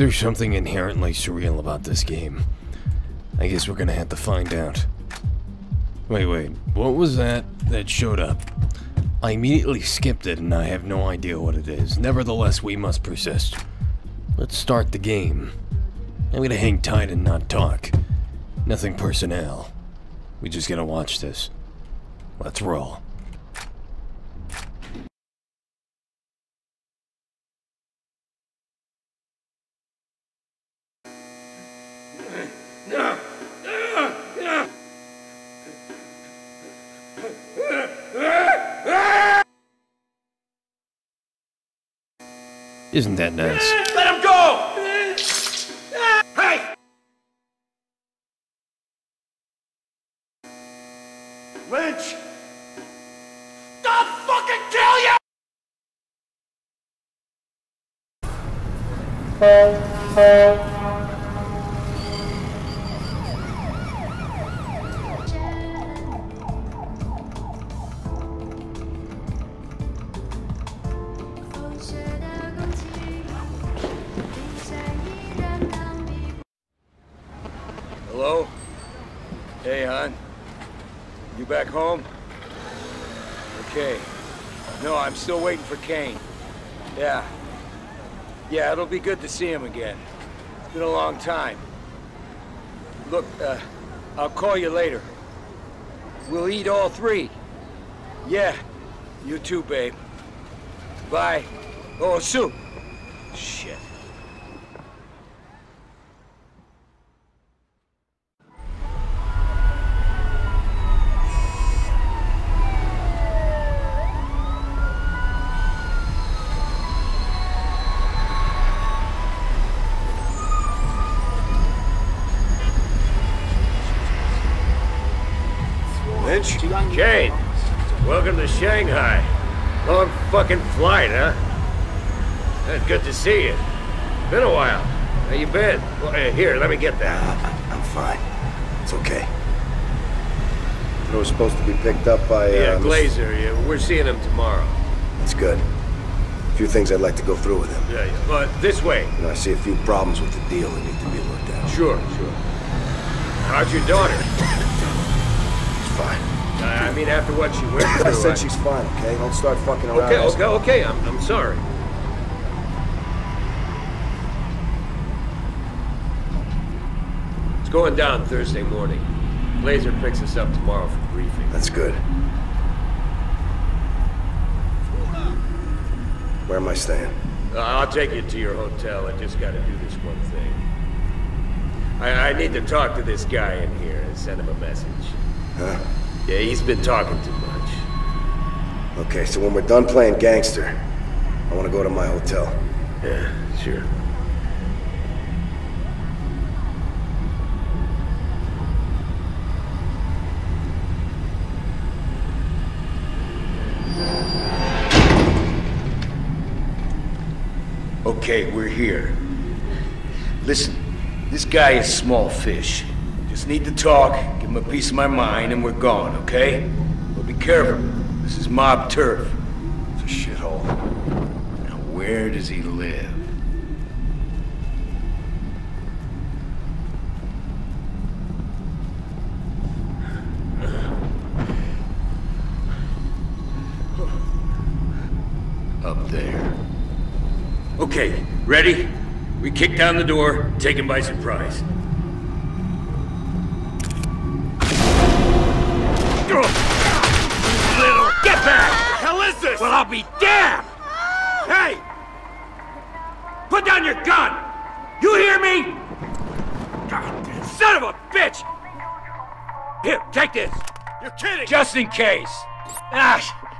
There's something inherently surreal about this game. I guess we're gonna have to find out. Wait, what was that showed up? I immediately skipped it and I have no idea what it is. Nevertheless, we must persist. Let's start the game. I'm gonna hang tight and not talk. Nothing personnel. We just gotta watch this. Let's roll. Isn't that nice? Let him go! Hey! Lynch! I'll fucking kill you! Hello? Hey, hon. You back home? Okay. No, I'm still waiting for Kane. Yeah, it'll be good to see him again. It's been a long time. Look, I'll call you later. We'll eat all three. Yeah, you too, babe. Bye. Oh, Su. Shit. Kane, welcome to Shanghai. Long fucking flight, huh? That's good to see you. Been a while. How you been? Well, here, let me get that. I'm fine. It's okay. It was supposed to be picked up by... Glazer. Yeah, we're seeing him tomorrow. That's good. A few things I'd like to go through with him. Yeah. But this way. You know, I see a few problems with the deal that need to be looked at. Sure. How's your daughter? Fine. I mean, after what she went through, I said she's fine, okay? Don't start fucking around. Okay, I'm sorry. It's going down Thursday morning. Glazer picks us up tomorrow for briefing. That's good. Where am I staying? I'll take you to your hotel. I just gotta do this one thing. I need to talk to this guy in here and send him a message. Huh? Yeah, he's been talking too much. Okay, so when we're done playing gangster, I want to go to my hotel. Yeah, sure. Okay, we're here. Listen, this guy is small fish. Just need to talk, give him a piece of my mind, and we're gone, okay? But be careful. This is mob turf. It's a shithole. Now, where does he live? Up there. Okay, ready? We kick down the door, take him by surprise. Get back! What the hell is this? Well, I'll be damned! Hey! Put down your gun! You hear me? God, son of a bitch! Here, take this. You're kidding! Just in case.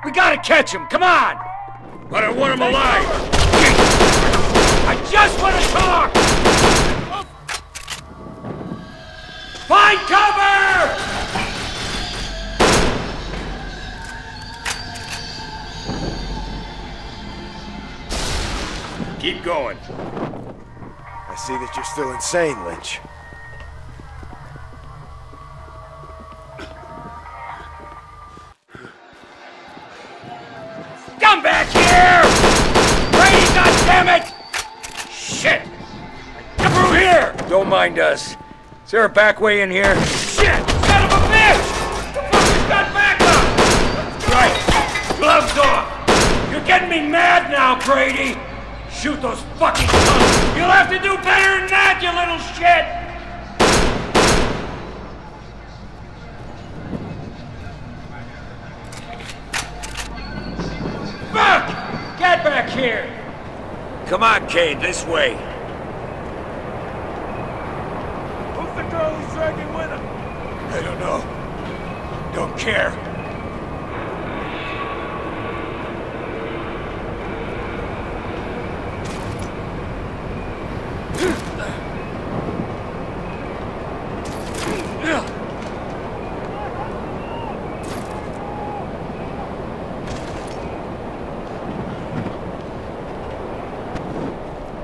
We gotta catch him, come on! But I want him alive! I just want to talk! Find cover! Keep going. I see that you're still insane, Lynch. Come back here! Brady, goddammit! Shit! find us. Is there a back way in here? Shit! Son of a bitch! The fucking got back up! Right! Gloves off! You're getting me mad now, Brady! Shoot those fucking guns! You'll have to do better than that, you little shit! Get back here! Come on, Kane, this way. Who's the girl who's dragging with him? I don't know. Don't care.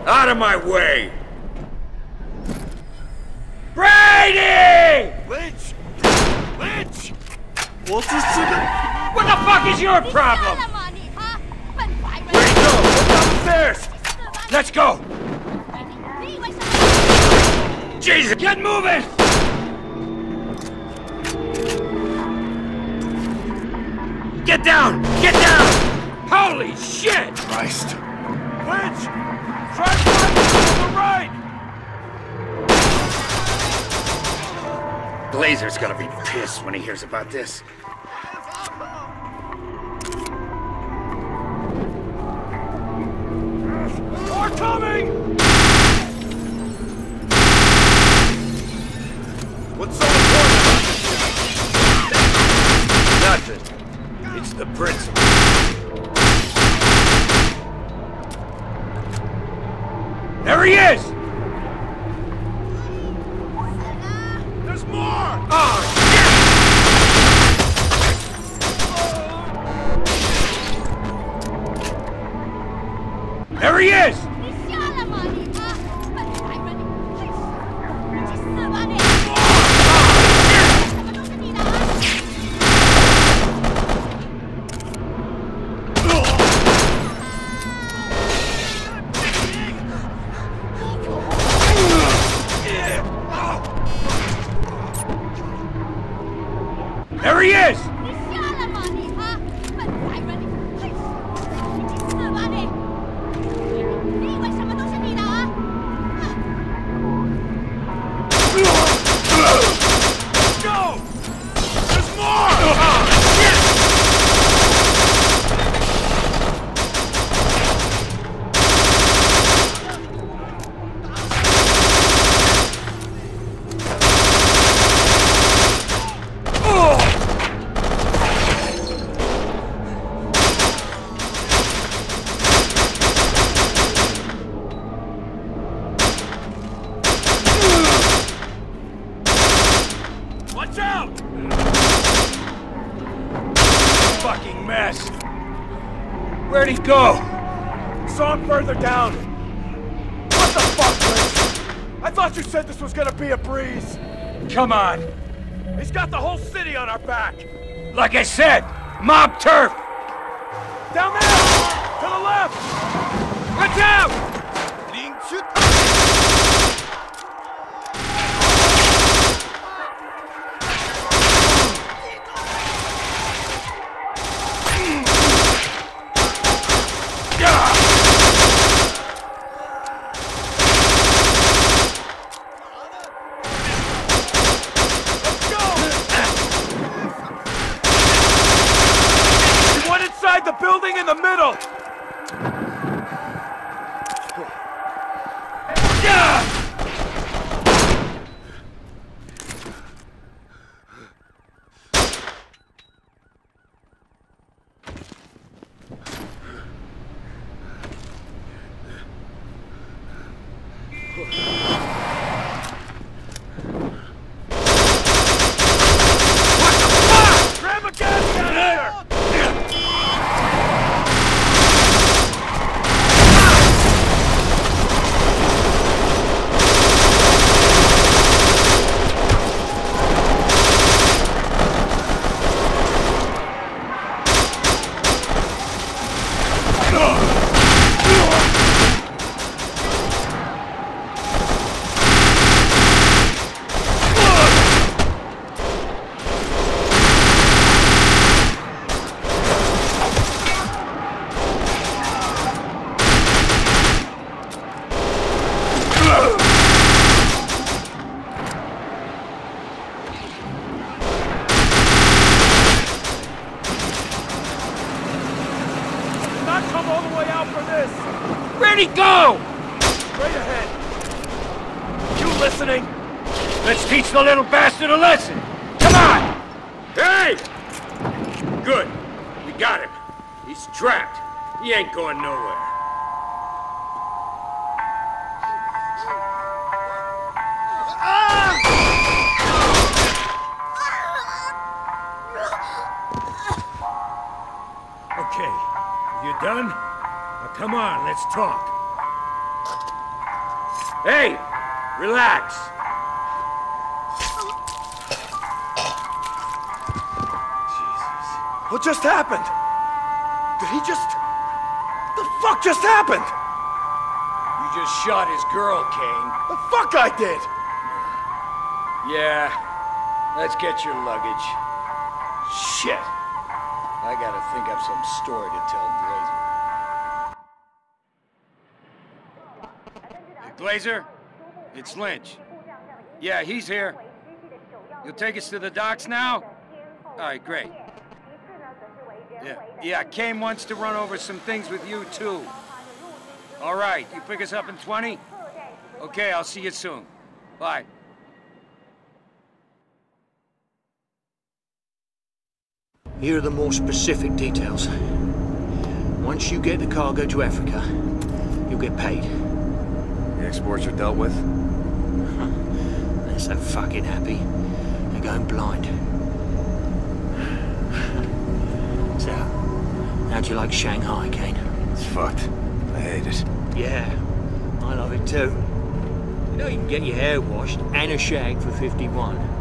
Out of my way! Brady! Lynch! Lynch! What's this? What the fuck is your problem? Where you go? Downstairs! Let's go! Jesus! Get moving! Get down! Get down! Holy shit! Christ! Lynch! Try to the right! Glazer's gonna be pissed when he hears about this. More coming! What's so important? Nothing. It's the principle. There he is! There's more! Oh, shit! There he is! Come on. He's got the whole city on our back. Like I said, mob turf. Down there! To the left! Watch out! Grab a gun down here! I come all the way out for this. Where'd he go? Straight ahead. You listening? Let's teach the little bastard a lesson. Come on! Hey! Good. We got him. He's trapped. He ain't going nowhere. Done? Now come on, let's talk. Hey, relax. Jesus. What just happened? Did he just... The fuck just happened? You just shot his girl, Kane. The fuck I did? Yeah, let's get your luggage. Shit. I gotta think up some story to tell Glazer. Glazer, it's Lynch. Yeah, he's here. You'll take us to the docks now? All right, great. Yeah, Kane wants to run over some things with you, too. All right, you pick us up in 20? Okay, I'll see you soon. Bye. Here are the more specific details. Once you get the cargo to Africa, you'll get paid. The exports are dealt with? They're so fucking happy. They're going blind. So, how'd you like Shanghai, Kane? It's fucked. I hate it. Yeah, I love it too. You know you can get your hair washed and a shag for 51.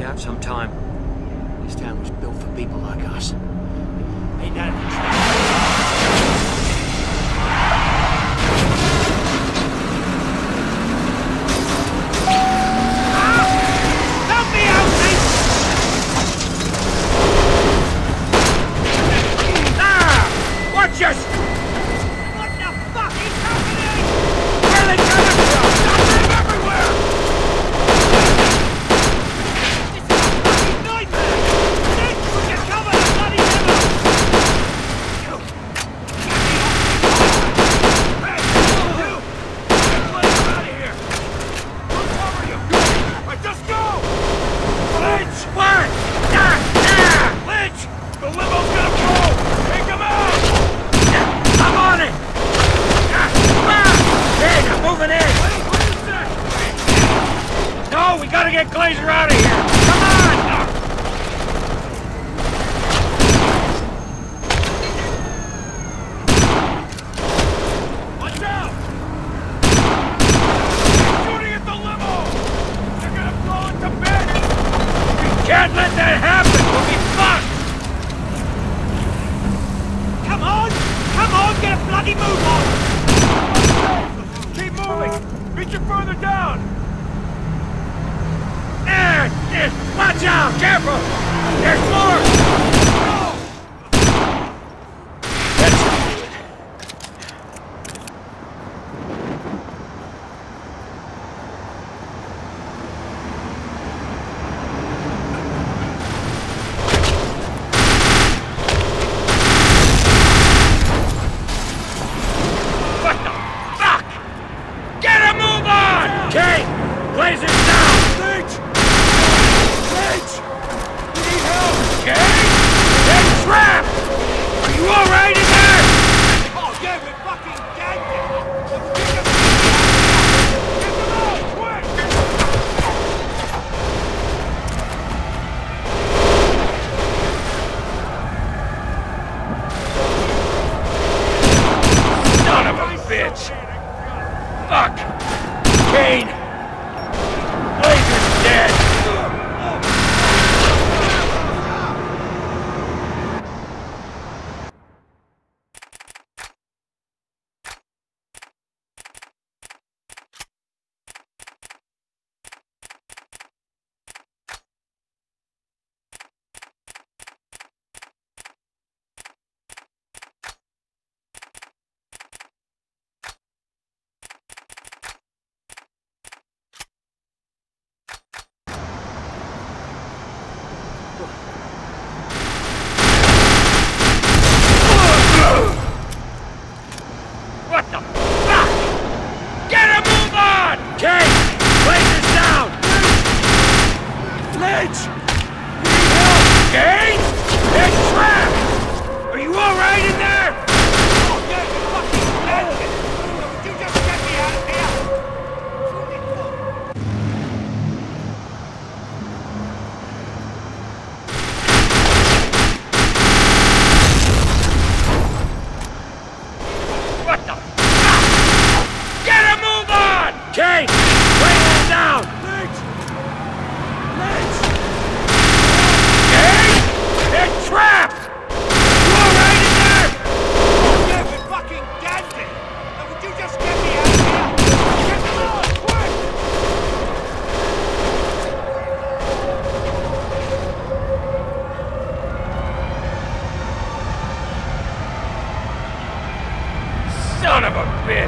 Out sometime. This town was built for people like us. Ain't that a help me out, mate! Ah! Watch your what the fuck is happening? Where they coming from? Not everywhere!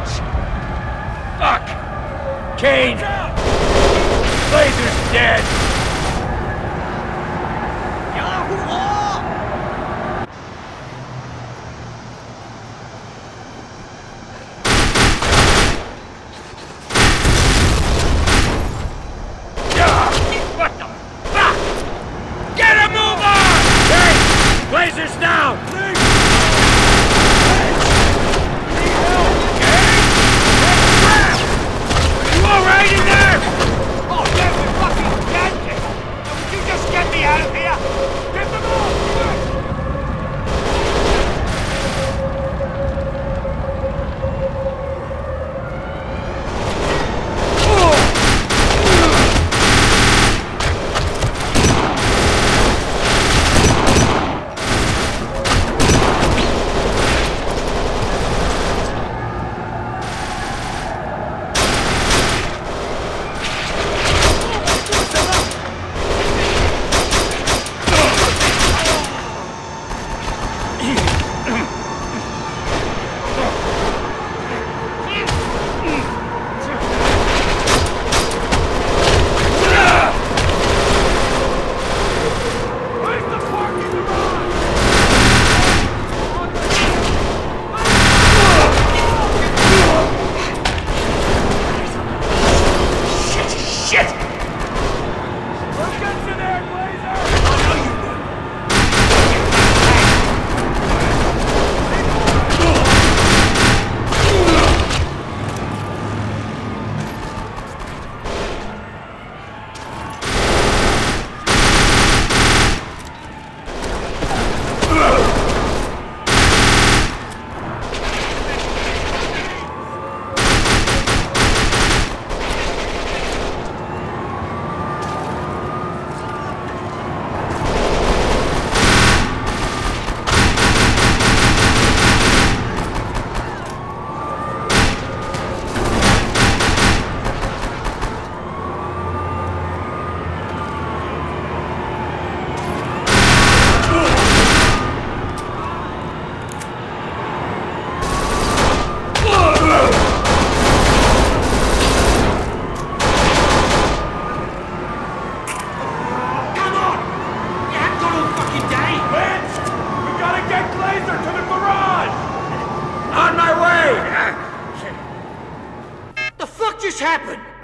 Lynch! Fuck! Kane! Glazer's dead!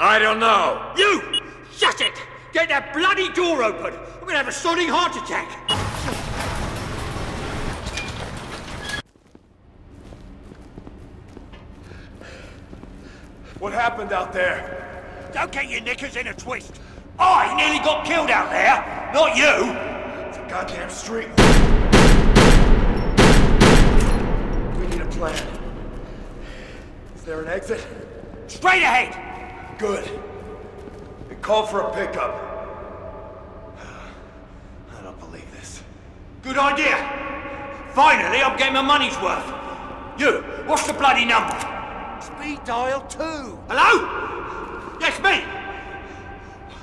I don't know. You! Shut it! Get that bloody door open! I'm gonna have a sodding heart attack! What happened out there? Don't get your knickers in a twist! I nearly got killed out there! Not you! It's a goddamn street. We need a plan. Is there an exit? Straight ahead! Good. It called for a pickup. I don't believe this. Good idea! Finally, I'm getting my money's worth. You, what's the bloody number? Speed dial 2. Hello? Yes, me!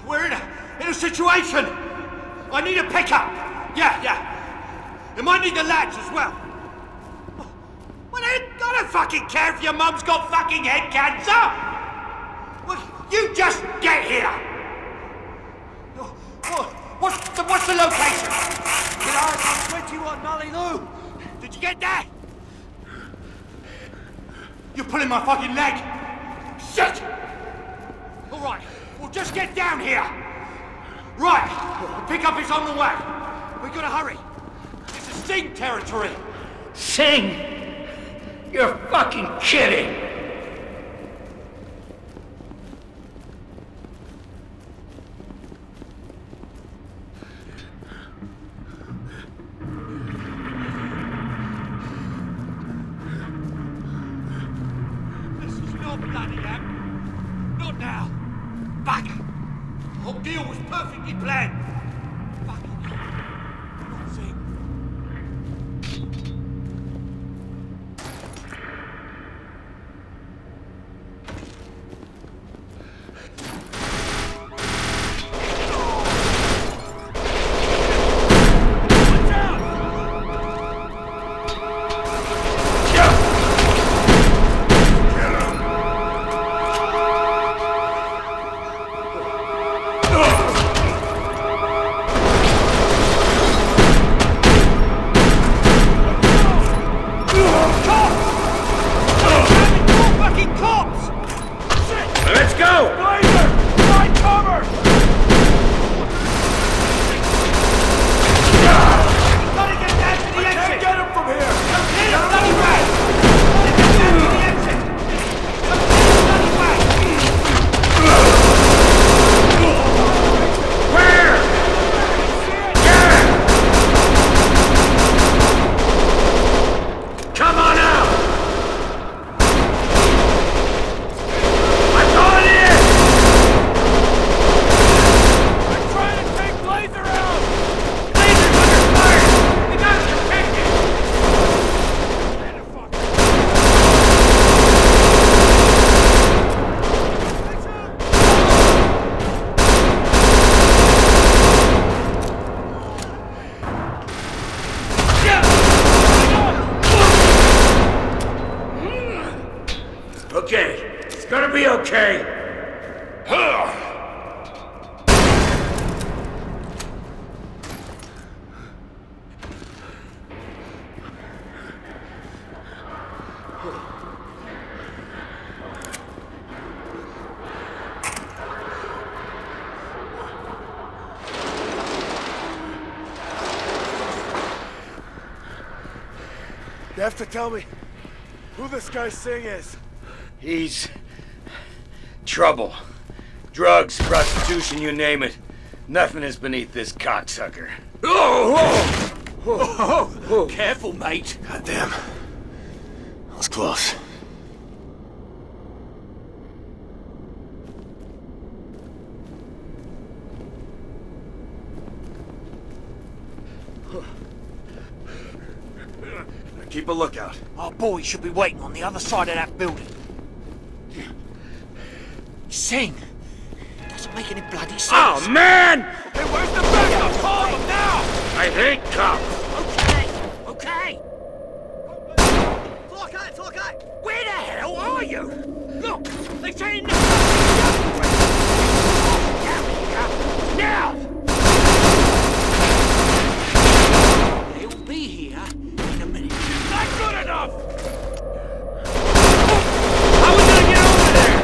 We're in a situation! I need a pickup! Yeah. You might need the latch as well. Well, I don't fucking care if your mum's got fucking head cancer! You just get here! What's the location? It's on 21 Mally Lou. Did you get that? You're pulling my fucking leg! Shit! Alright, well just get down here! Right, the pickup is on the way. We gotta hurry. This is Singh territory. Singh? You're fucking kidding! gonna be okay. You have to tell me who this guy Singh is. He's trouble. Drugs, prostitution, you name it. Nothing is beneath this cocksucker. Oh, whoa. Whoa. Whoa. Careful, mate. Goddamn. That was close. Keep a lookout. Our boy should be waiting on the other side of that building. Sing! It doesn't make any bloody sense. Oh, man! Okay, where's the backup? Call him now! I hate cops! Okay! Talk out! Where the hell are you? Look! They're saying no! Now! They'll be here. Good enough! How are we gonna get over there?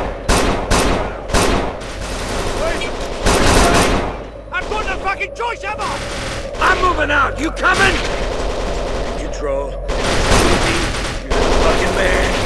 Wait. I've got no fucking choice, have I? I'm moving out. You coming? Control. You're the fucking man.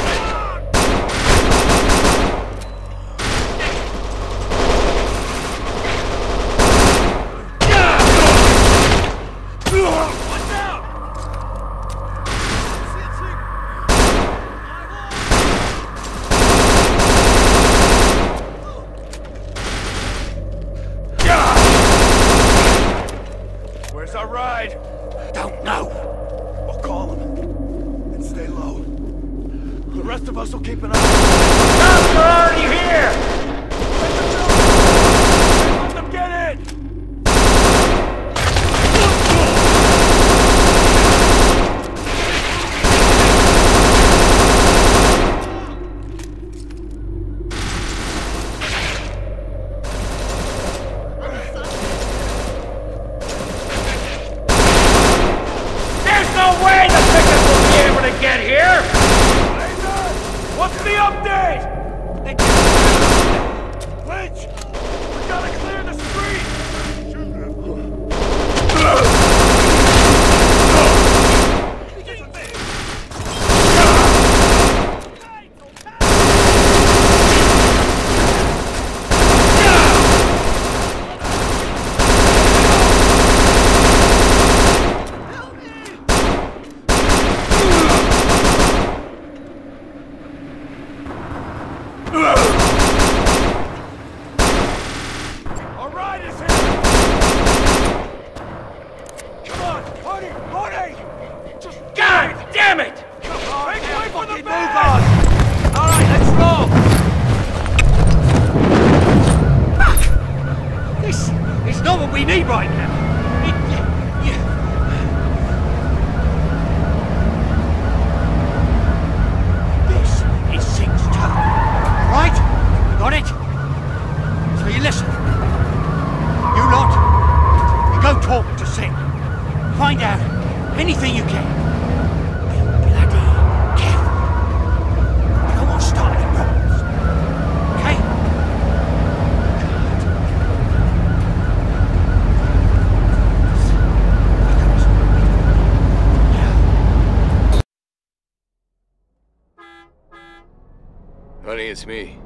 It's me.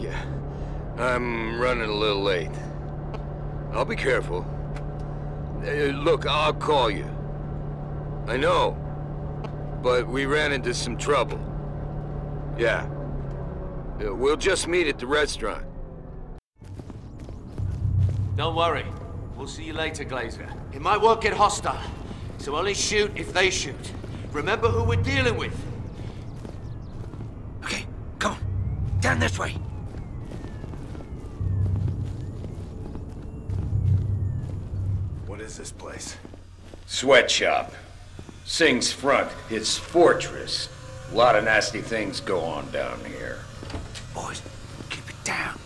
Yeah, I'm running a little late. I'll be careful. Look, I'll call you. I know, but we ran into some trouble. Yeah. We'll just meet at the restaurant. Don't worry. We'll see you later, Glazer. It might work at hostile, so only shoot if they shoot. Remember who we're dealing with. Down this way. What is this place? Sweatshop. Singh's front. His fortress. A lot of nasty things go on down here. Boys, keep it down.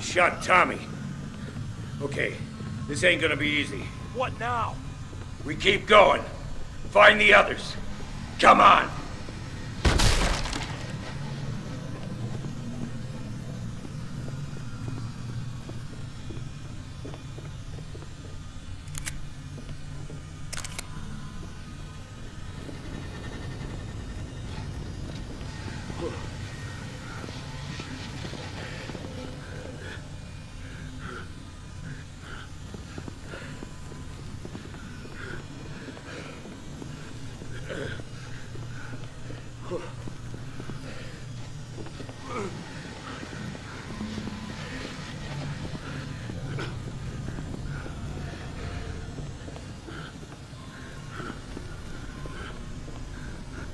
Shot Tommy. Okay, this ain't gonna be easy. What now? We keep going. Find the others. Come on!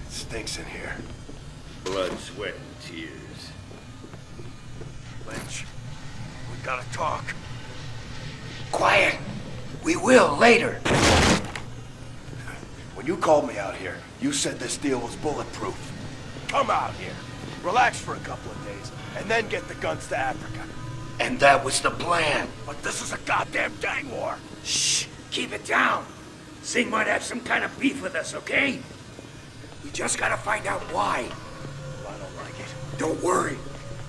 Stinks in here. Blood, sweat, and tears. Lynch, we gotta talk. Quiet! We will later! When you called me out here, you said this deal was bulletproof. Come out here, relax for a couple of days, and then get the guns to Africa. And that was the plan. But this is a goddamn gang war. Shh! Keep it down! Singh might have some kind of beef with us, okay? We just gotta find out why. Well, I don't like it. Don't worry.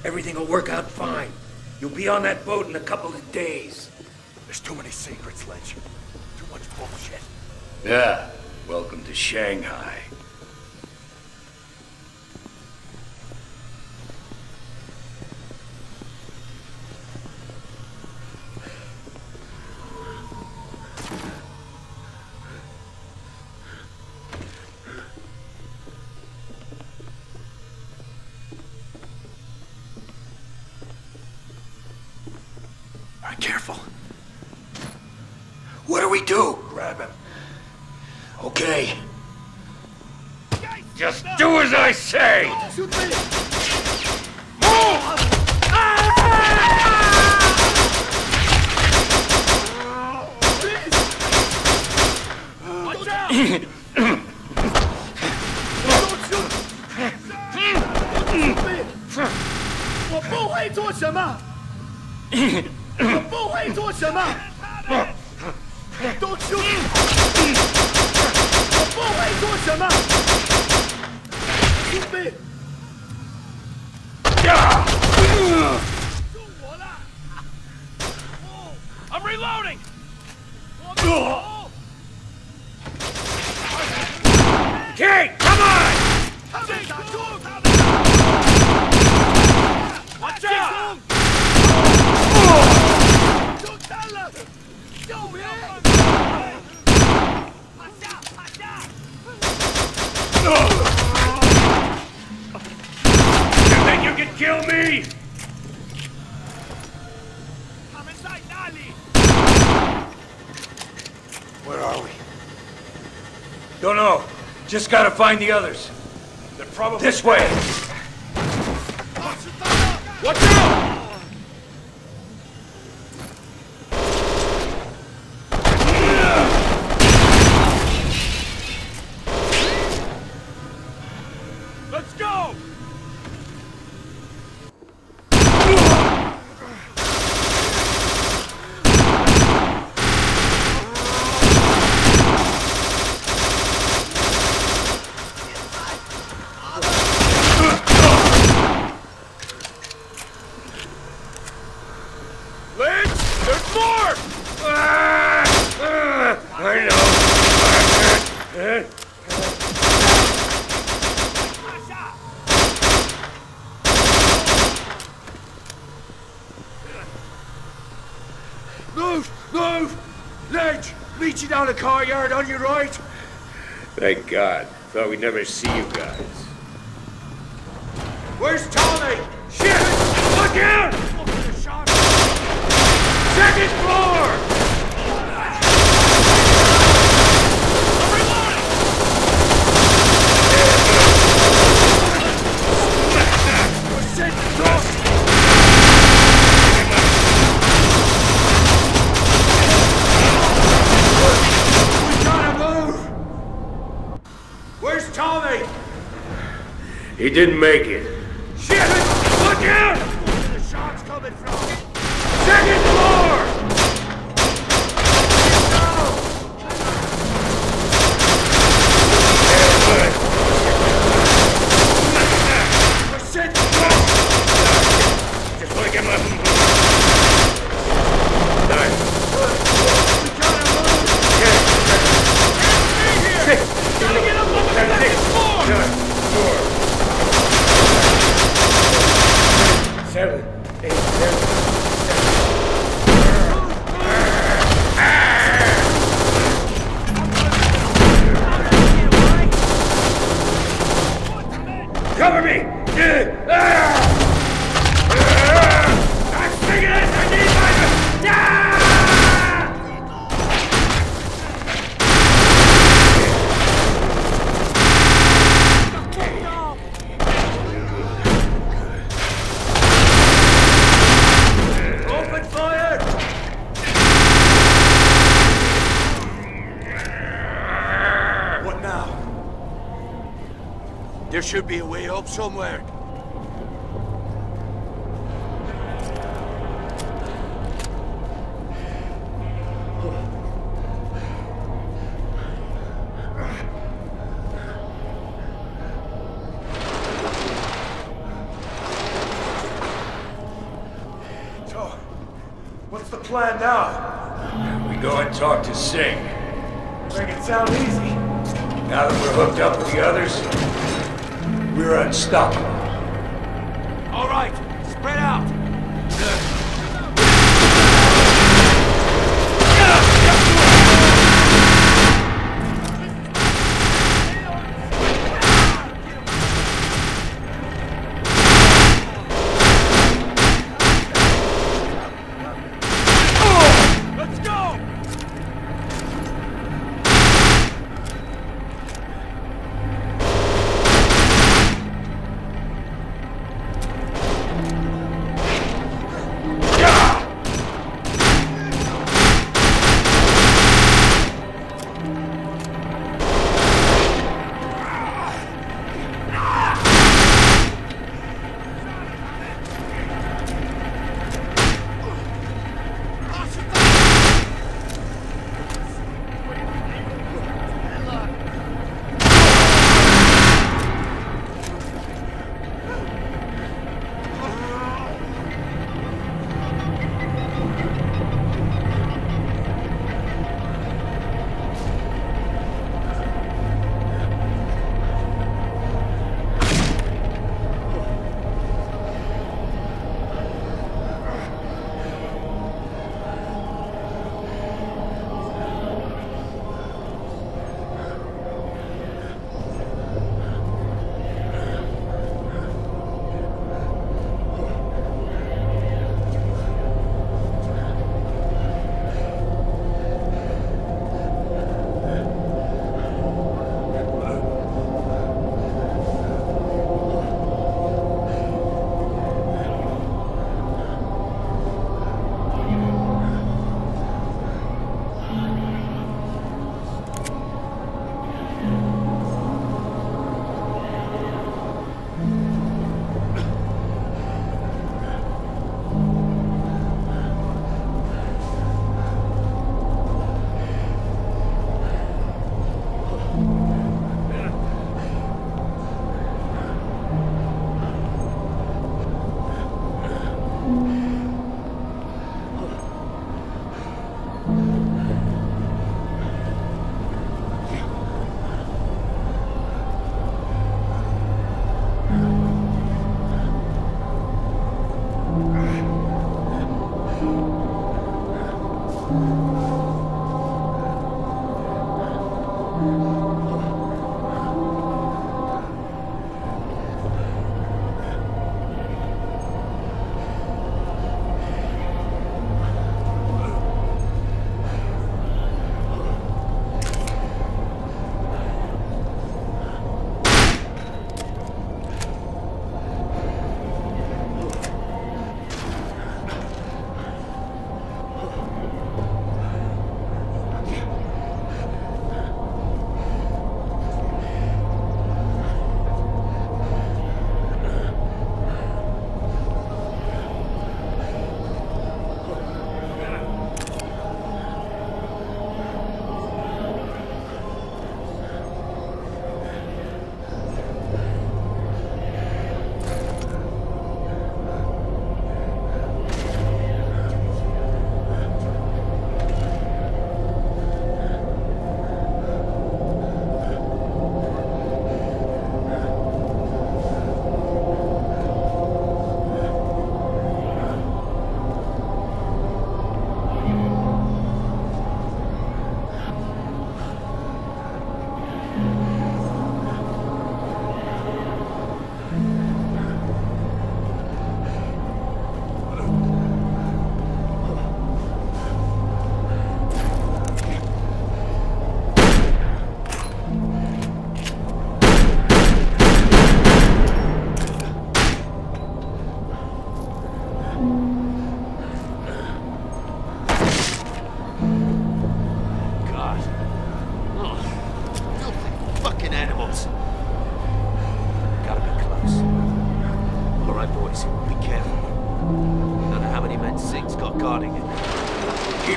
Everything'll work out fine. You'll be on that boat in a couple of days. There's too many secrets, Lynch. Too much bullshit. Yeah. Welcome to Shanghai. Careful. What do we do? Grab him. Okay. Just do as I say! Shoot me! Move! Watch out! Don't shoot! Shoot me! What do 我不会做什么 Don't shoot me 我不会做什么 Shoot me 救我了 I'm reloading 我不... Okay, come on! Watch out! Kill me! Come inside, Nali! Where are we? Don't know. Just gotta find the others. They're probably this way! Watch out! Let's go! more! I know. Move! Lynch! Meet you down the car yard on your right! Thank God. Thought we'd never see you guys. Where's Tommy? Shit! Look out! Second floor! Everyone! We're sitting off! He didn't make it. Shit! Look out! Where the shots coming from? Second floor! We're sitting down! Just want to get my... Nice. We gotta move! Get gotta get up on the second floor! Four. 7, 8, 7. Cover me! I'm taking this! I need my... There should be a way up somewhere. So, what's the plan now? We go and talk to Singh. Make it sound easy. Now that we're hooked up with the others, we're unstoppable. All right, spread out.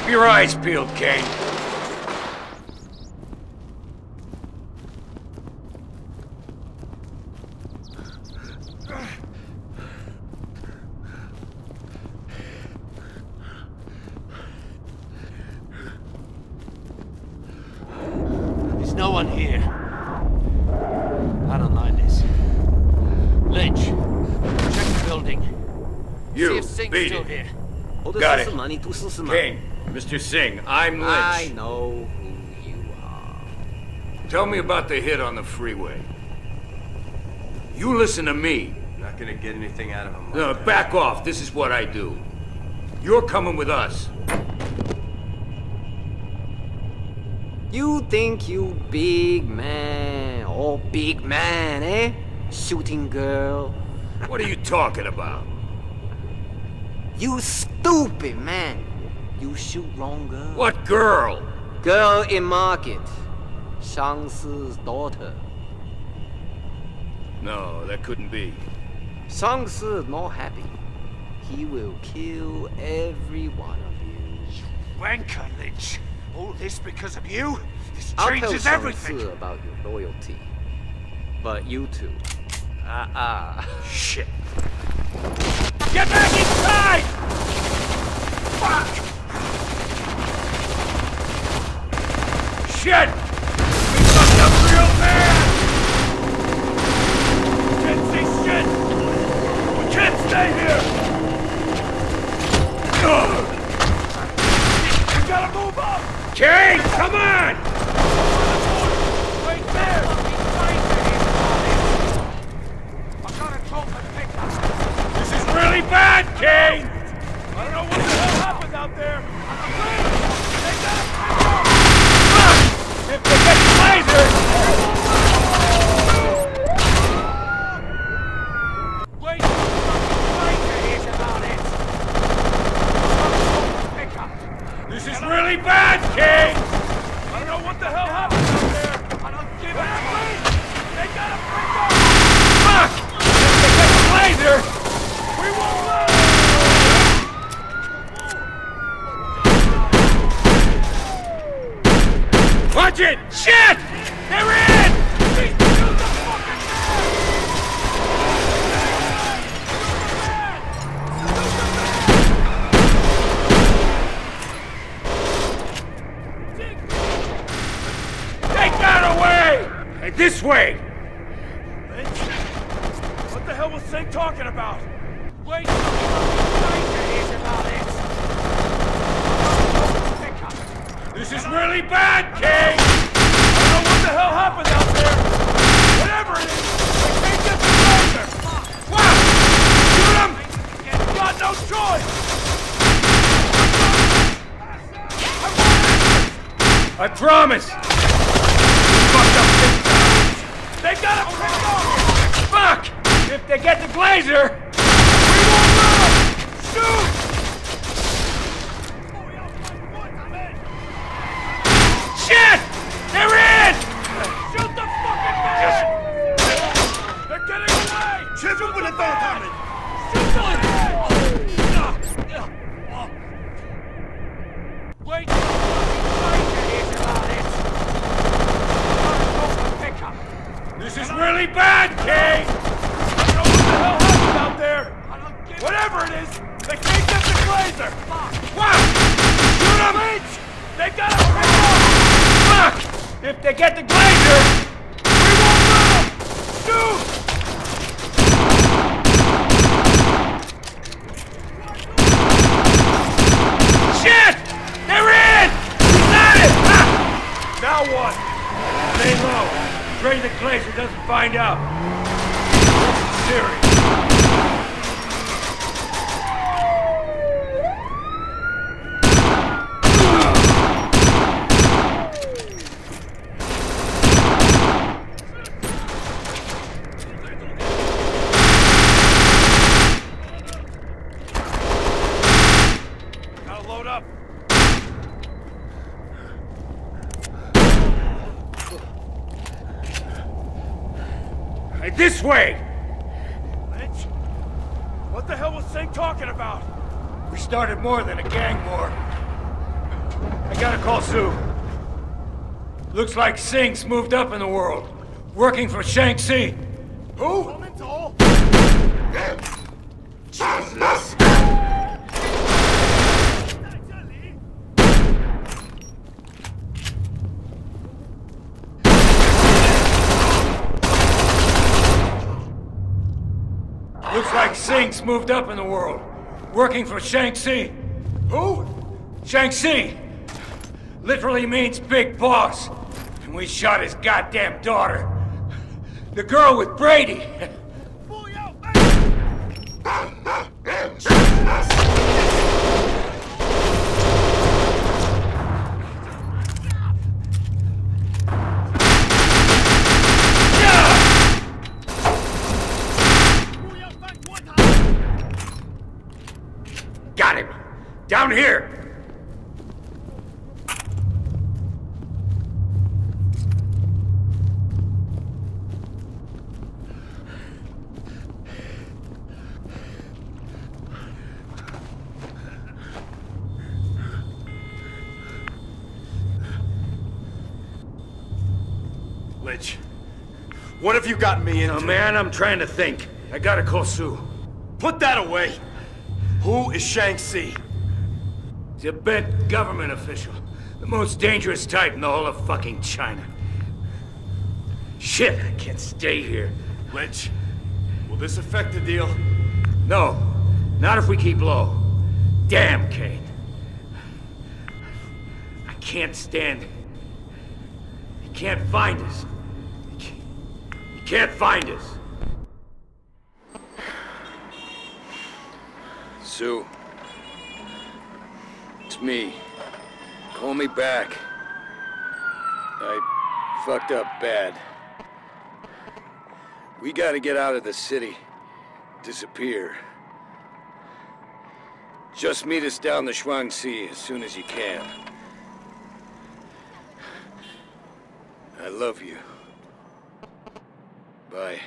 Your eyes peeled, Kane. There's no one here. I don't like this. Lynch, check the building. See if Singh's still here. Got it. Kane. Mr. Singh, I'm Lynch. I know who you are. Tell me about the hit on the freeway. You listen to me. I'm not gonna get anything out of him. No, back off. This is what I do. You're coming with us. You think you big man, oh big man, eh? Shooting girl. What are you talking about? You stupid man. You shoot wrong girl. What girl? Girl in market. Shangsi's daughter. No, that couldn't be. Shangsi is not happy. He will kill every one of you. You wanker, Lynch. All this because of you? This changes everything. I'll tell Shangsi about your loyalty. But you two. Shit. Get back inside! Fuck! Shit! We fucked up real bad! Can't see shit! We can't stay here! We gotta move up! Kane, come on! Right there! I got a trope and pick up! This is really bad, Kane! I don't know what the hell happened out there! I'm afraid! They gotta pick up! If they get Glazer! Wait! Glazer hears about it! Pick up! This is really bad, King! I don't know what the hell happened out there! I don't give a shit! They gotta pick up! Fuck! If they get Glazer! We won't lose! Watch it! Shit! They're in! Please shoot the fucking man! Take that away! Hey, this way! Lynch? What the hell was Singh talking about? Wait! About it! really bad, King! I don't know what the hell happened out there! Whatever it is, we can't get the Glazer! Wow! Shoot him! You got no choice! I promise! You fucked up things now! They got a prick on here! Fuck! If they get the Glazer, we won't let them! Shoot! Shit! They're in! Shoot the fucking man! They're getting away! Shoot the man! Shoot the man! Wait! This is really bad, King! I don't know what the hell happened out there! Whatever it is, they can't get the Glazer! Wow! Shoot him! They got a pick-up! If they get the Glazer, we won't let them! Shoot! Shit! They're in! We got it! Ha! Now what? Stay low. Pray the Glazer doesn't find out. This is serious. This way! Lynch? What the hell was Singh talking about? We started more than a gang war. I gotta call Su. Looks like Singh's moved up in the world, working for Shangsi. Who? Jesus! Singh's moved up in the world, working for Shang-Chi. Who? Shang-Chi literally means big boss. And we shot his goddamn daughter. The girl with Brady. Down here! Lynch, what have you gotten me into? Oh, man, I'm trying to think. I gotta call Su. Put that away! Who is Shang-Chi? He's a bent government official. The most dangerous type in the whole of fucking China. Shit, I can't stay here. Lynch, will this affect the deal? No, not if we keep low. Damn, Kane. I can't stand it. He can't find us. He can't find us. Su. Me. Call me back. I fucked up bad. We gotta get out of the city. Disappear. Just meet us down the Shuangxi as soon as you can. I love you. Bye.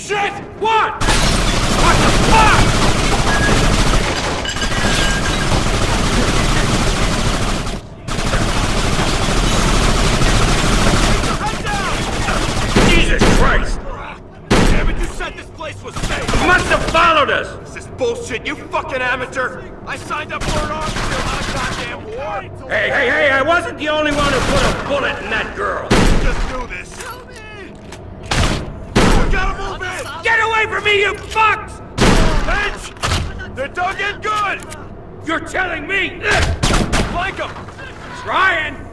Shit! What? What the fuck? Head down! Jesus Christ! Damn it, you said this place was safe! He must have followed us! bullshit, you fucking amateur! I signed up for an arms deal, not a goddamn war! Hey, hey, hey, I wasn't the only one who put a bullet in that girl! Just do this! Help me! We gotta move in! Get away from me, you fucks! Lynch! They're dug in good! You're telling me! Flank them! Trying!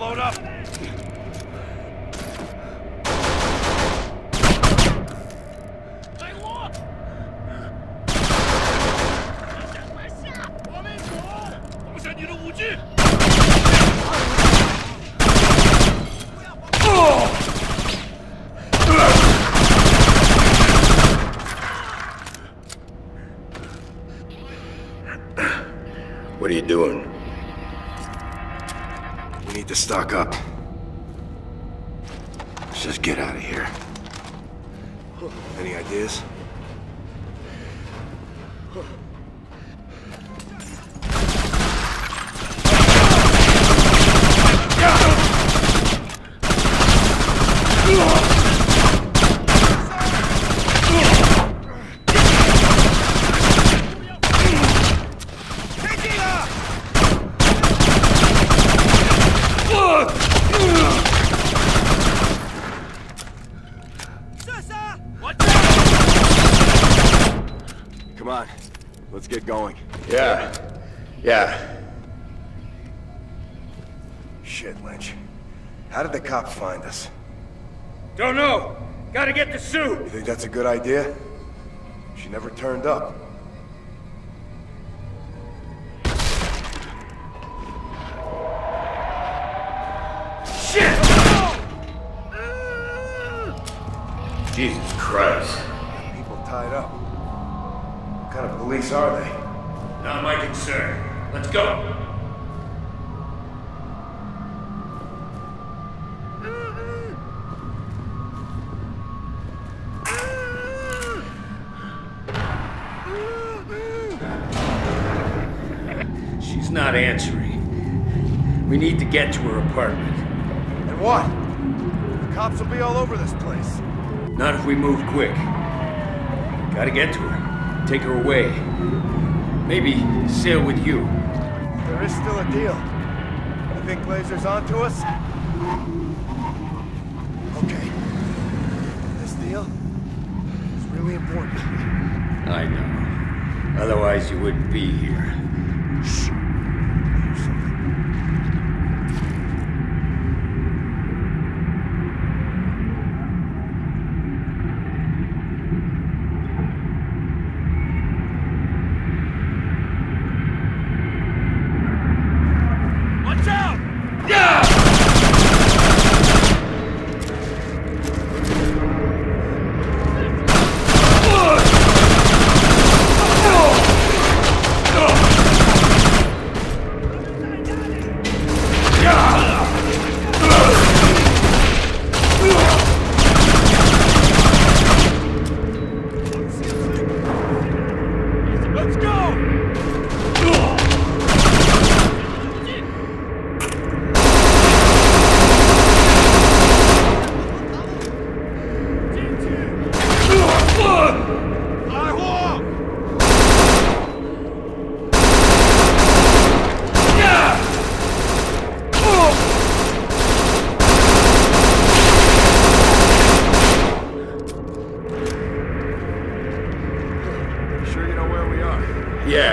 Load up. What are you doing? We need to stock up. Let's just get out of here. Any ideas? Get going. Yeah. Yeah. Shit, Lynch. How did the cops find us? Don't know. Gotta get to Su. You think that's a good idea? She never turned up. Shit! Jesus Christ. Got people tied up. What kind of police are they? Not my concern. Let's go! She's not answering. We need to get to her apartment. And what? The cops will be all over this place. Not if we move quick. Gotta get to her. Take her away. Maybe sail with you. There is still a deal. You think Glazer's onto us? Okay. This deal is really important. I know. Otherwise, you wouldn't be here. Shh. I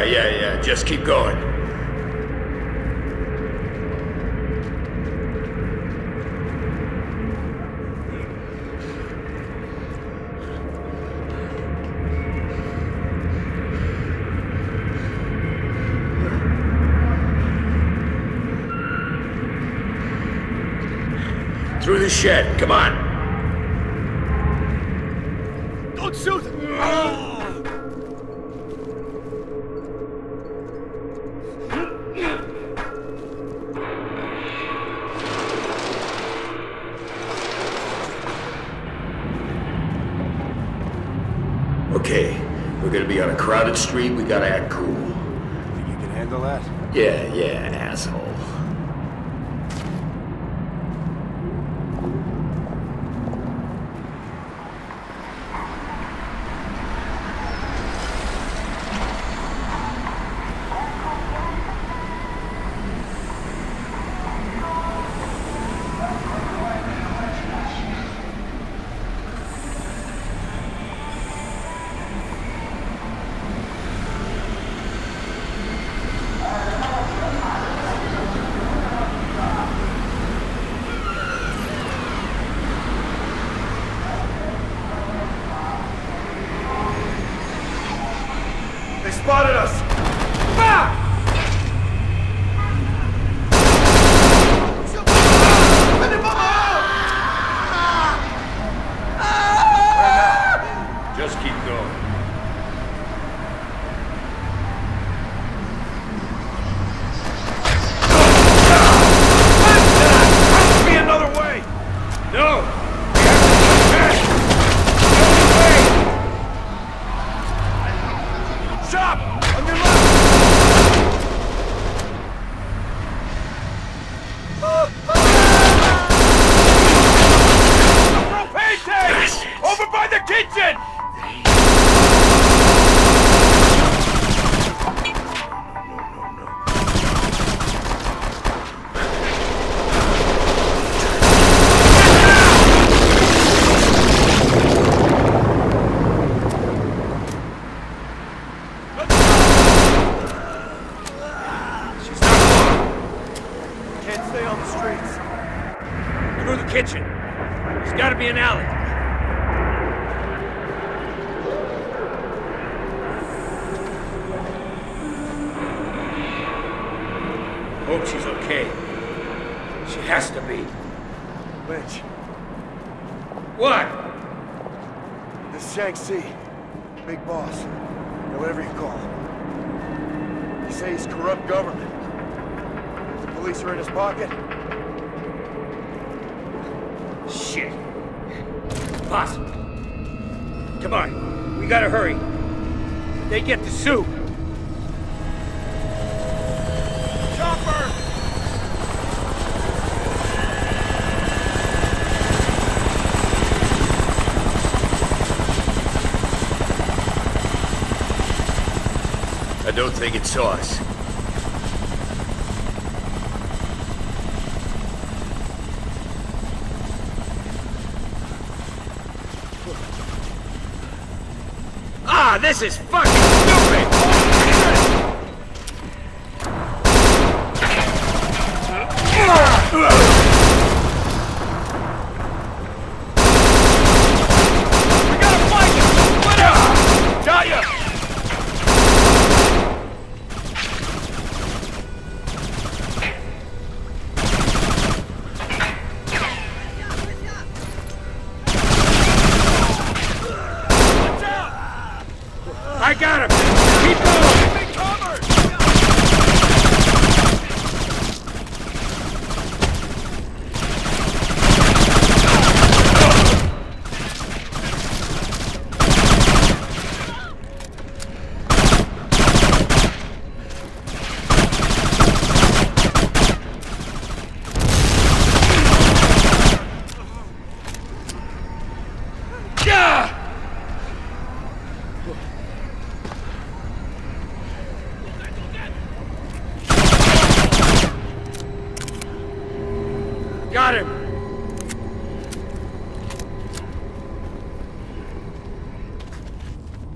hear Just keep going. Through the shed, come on. Don't shoot! Oh. Okay, we're gonna be on a crowded street, we gotta act cool. Think you can handle that? Yeah, asshole. Shang-Chi, big boss, or whatever you call him. You say he's corrupt government. The police are in his pocket? Shit. Possible. Come on, we gotta hurry. They get to Su. I don't think it saw us. Ah, this is fucking stupid!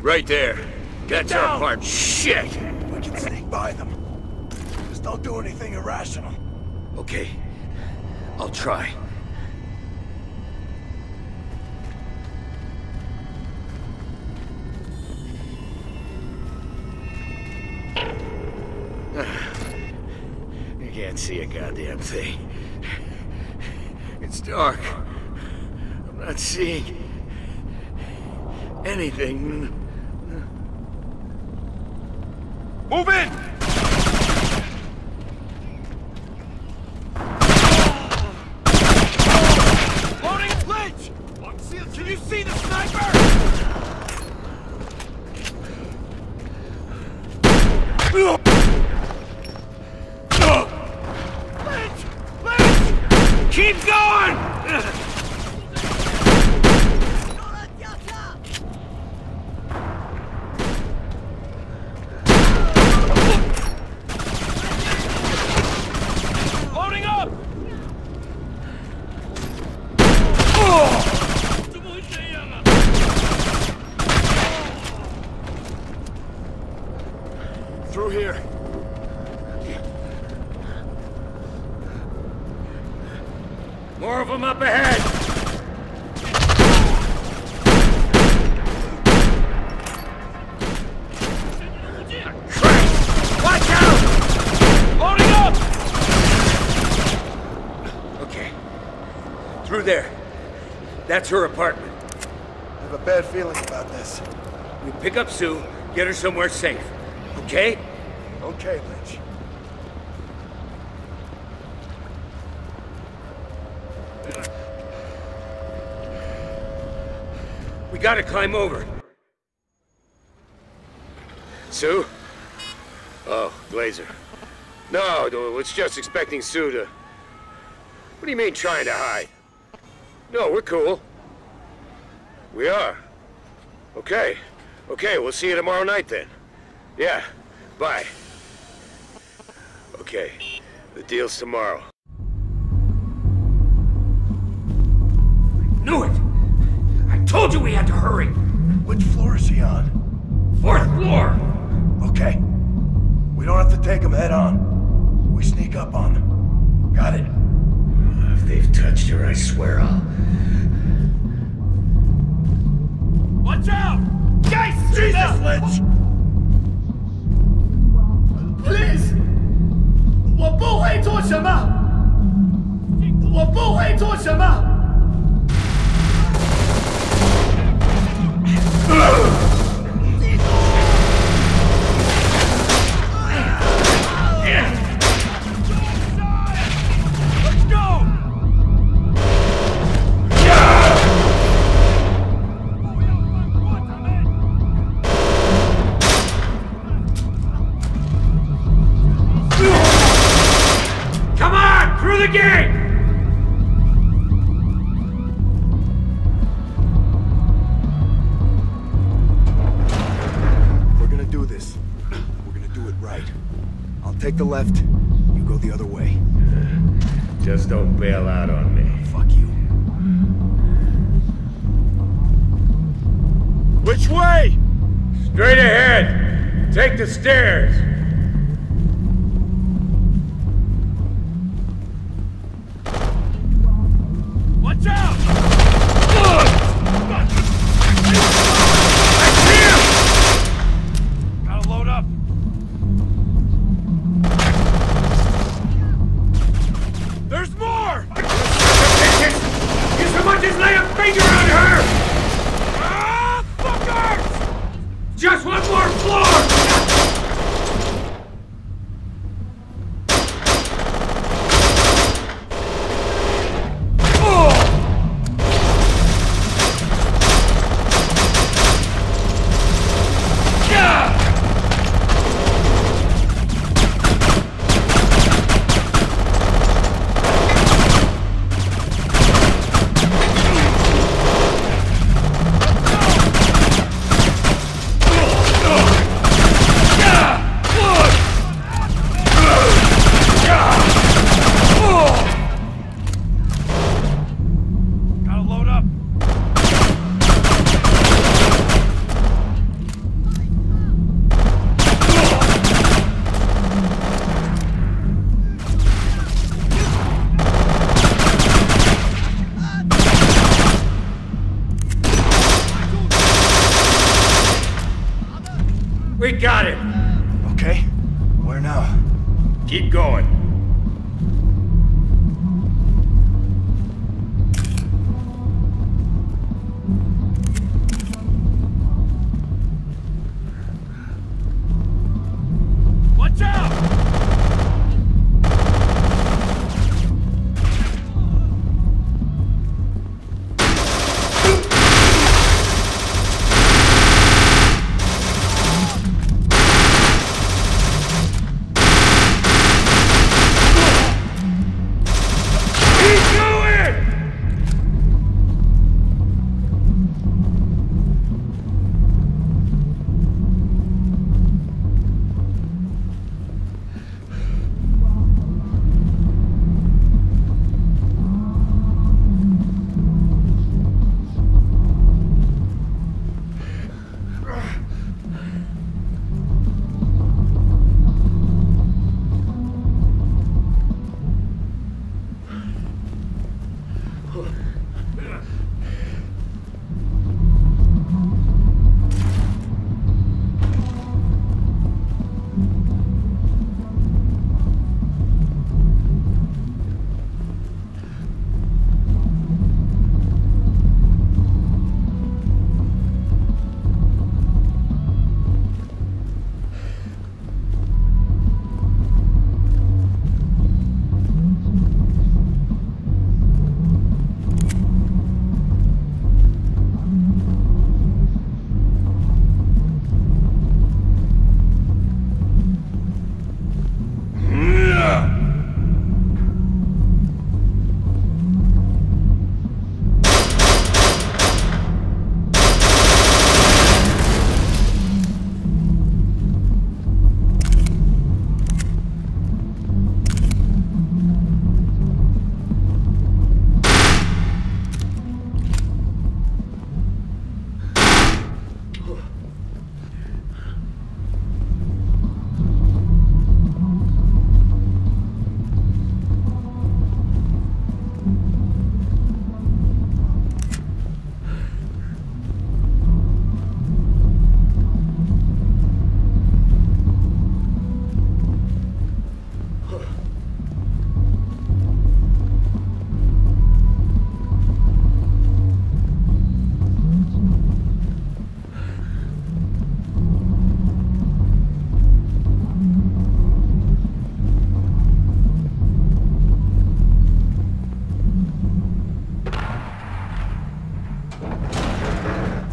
Right there. That's our part. Shit! We can sneak by them. Just don't do anything irrational. Okay. I'll try. You can't see a goddamn thing. It's dark. I'm not seeing anything. Move in! Loading Lynch! Can you see the sniper? Keep going! Loading up! Through here. More of them up ahead! Christ! Watch out! Loading up! Okay. Through there. That's her apartment. I have a bad feeling about this. We pick up Su, get her somewhere safe. Okay? Okay, Lynch. We gotta climb over. Su? Oh, Glazer. No, dude, it's just expecting Su to... What do you mean, trying to hide? No, we're cool. We are. Okay. Okay, we'll see you tomorrow night then. Yeah, bye. Okay, the deal's tomorrow. Knew it! I told you we had to hurry! Which floor is he on? 4th floor! Okay. We don't have to take them head on. We sneak up on them. Got it? If they've touched her, I swear I'll... Watch out! Guys! Jesus, Lynch! Please! 我不会做什么! 我不会做什么! Take the left, you go the other way. Just don't bail out on me. Fuck you. Which way? Straight ahead. Take the stairs. Watch out! We got it! Okay. Where now? Keep going. Watch out!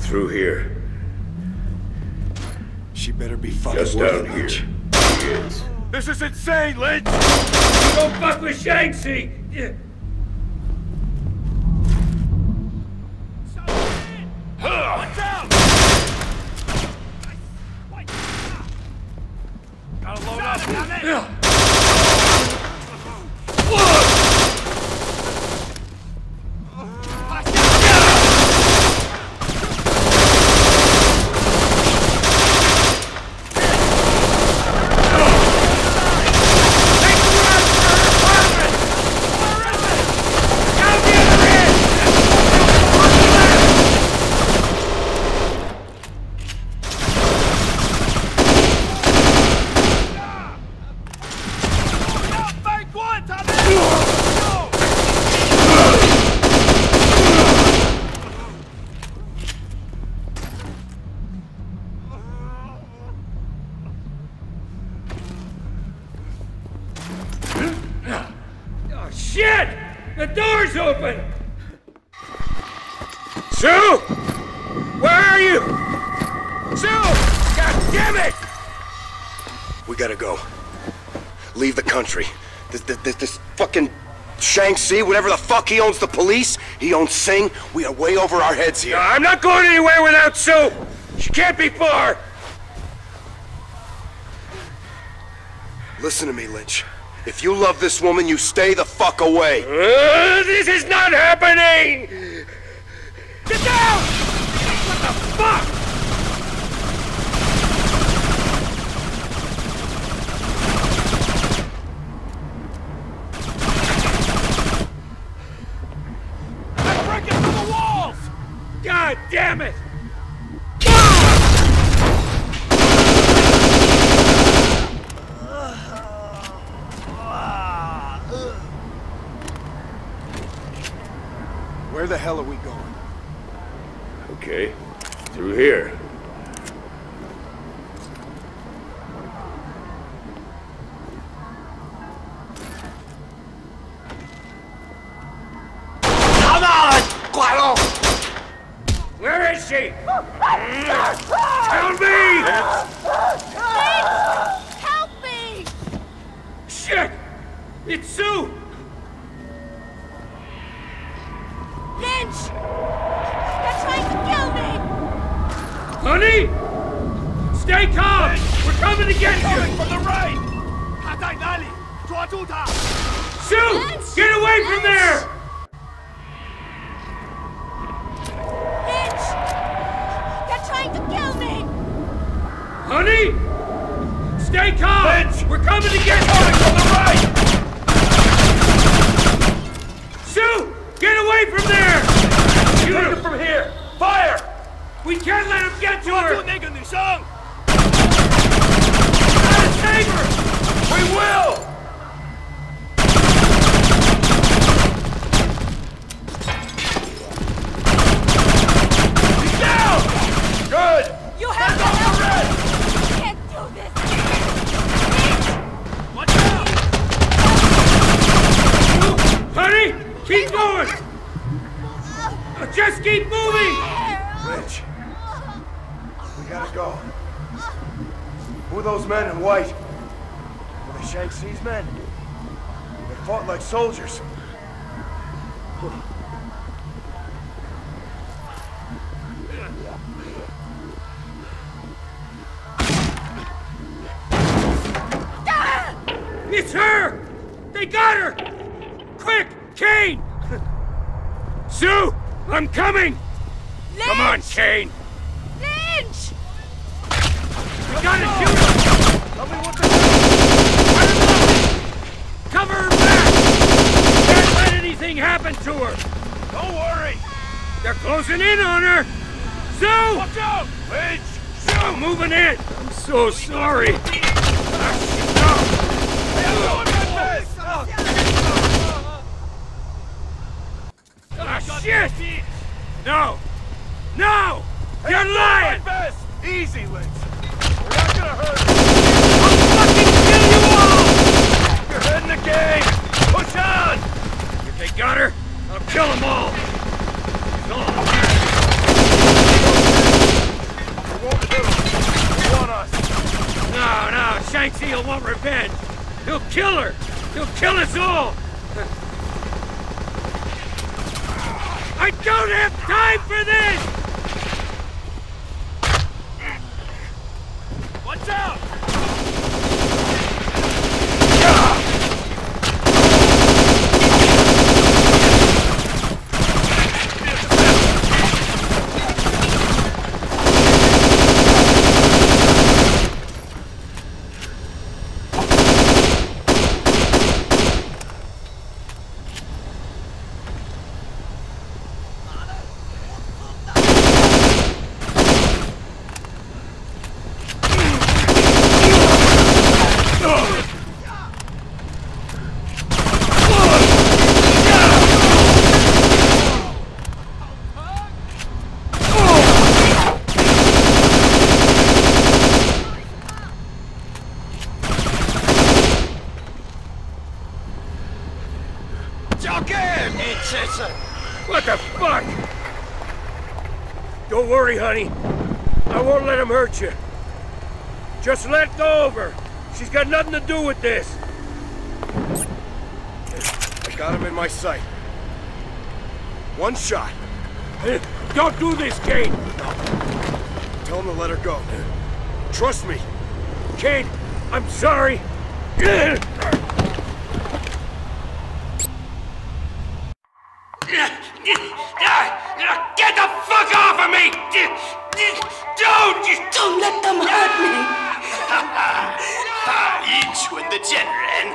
Through here. She better be fucking just out here. She is. This is insane, Lynch! Don't fuck with Shangsi! Yeah. Watch out! Gotta load up. Yeah. This fucking Shang-Chi, whatever the fuck he owns the police, he owns Singh. We are way over our heads here. I'm not going anywhere without Su. She can't be far. Listen to me, Lynch. If you love this woman, you stay the fuck away. This is not happening! Get down! What the fuck? God damn it! Where the hell are we going? Okay, through here. Help me! Lynch! Help me! Shit! It's Su! Lynch! They're trying to kill me! Honey! Stay calm! Lynch. We're coming to get you! From the right! Su! Lynch. Get away Lynch. From there! Honey! Stay calm! Lynch. We're coming to get you! From the right! Su! Get away from there! Shoot him from here! Fire! We can't let him get to her! Gotta save her! We will! He's down! Good! You have to help! Honey, keep going! Just keep moving! Lynch, we gotta go. Who are those men in white? Were they Shang-Chi's men? They fought like soldiers. It's her! They got her! Quick! Kane! Su! I'm coming! Lynch. Come on, Kane! Lynch! We gotta shoot him! Tell me what the... Cover her back! Can't let anything happen to her! Don't worry! They're closing in on her! Su! Watch out! Lynch! Su! Moving in! I'm so sorry! Shit! No! No! Hey, you're lying! Easy, Lynch. We're not gonna hurt you. I'll fucking kill you all! You're head in the game! Push on! If they got her, I'll kill them all! Kill them all. kill her! You'll kill us all! I don't have time for this! What's up? What the fuck? Don't worry, honey. I won't let him hurt you. Just let go of her. She's got nothing to do with this. I got him in my sight. One shot. Don't do this, Kane. Tell him to let her go. Trust me. Kane, I'm sorry. Get the fuck off of me! Don't let them hurt me! Lynch with the children!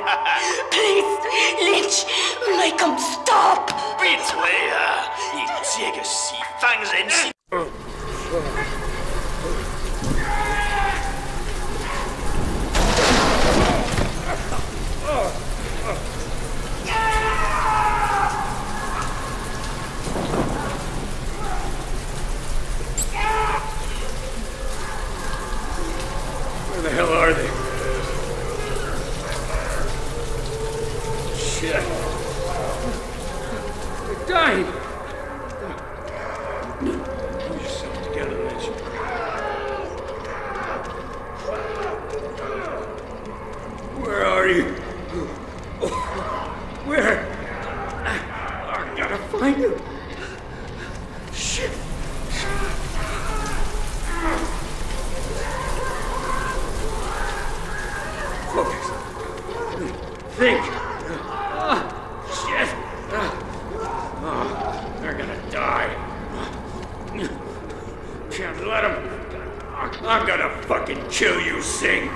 Please, Lynch, make them stop! Where the hell are they? Shit. They're dying! Pull yourself together, Lynch. Where are you? Where? I gotta find you. Shit. Think! Shit! They're gonna die! Can't let them! I'm gonna fucking kill you, Singh!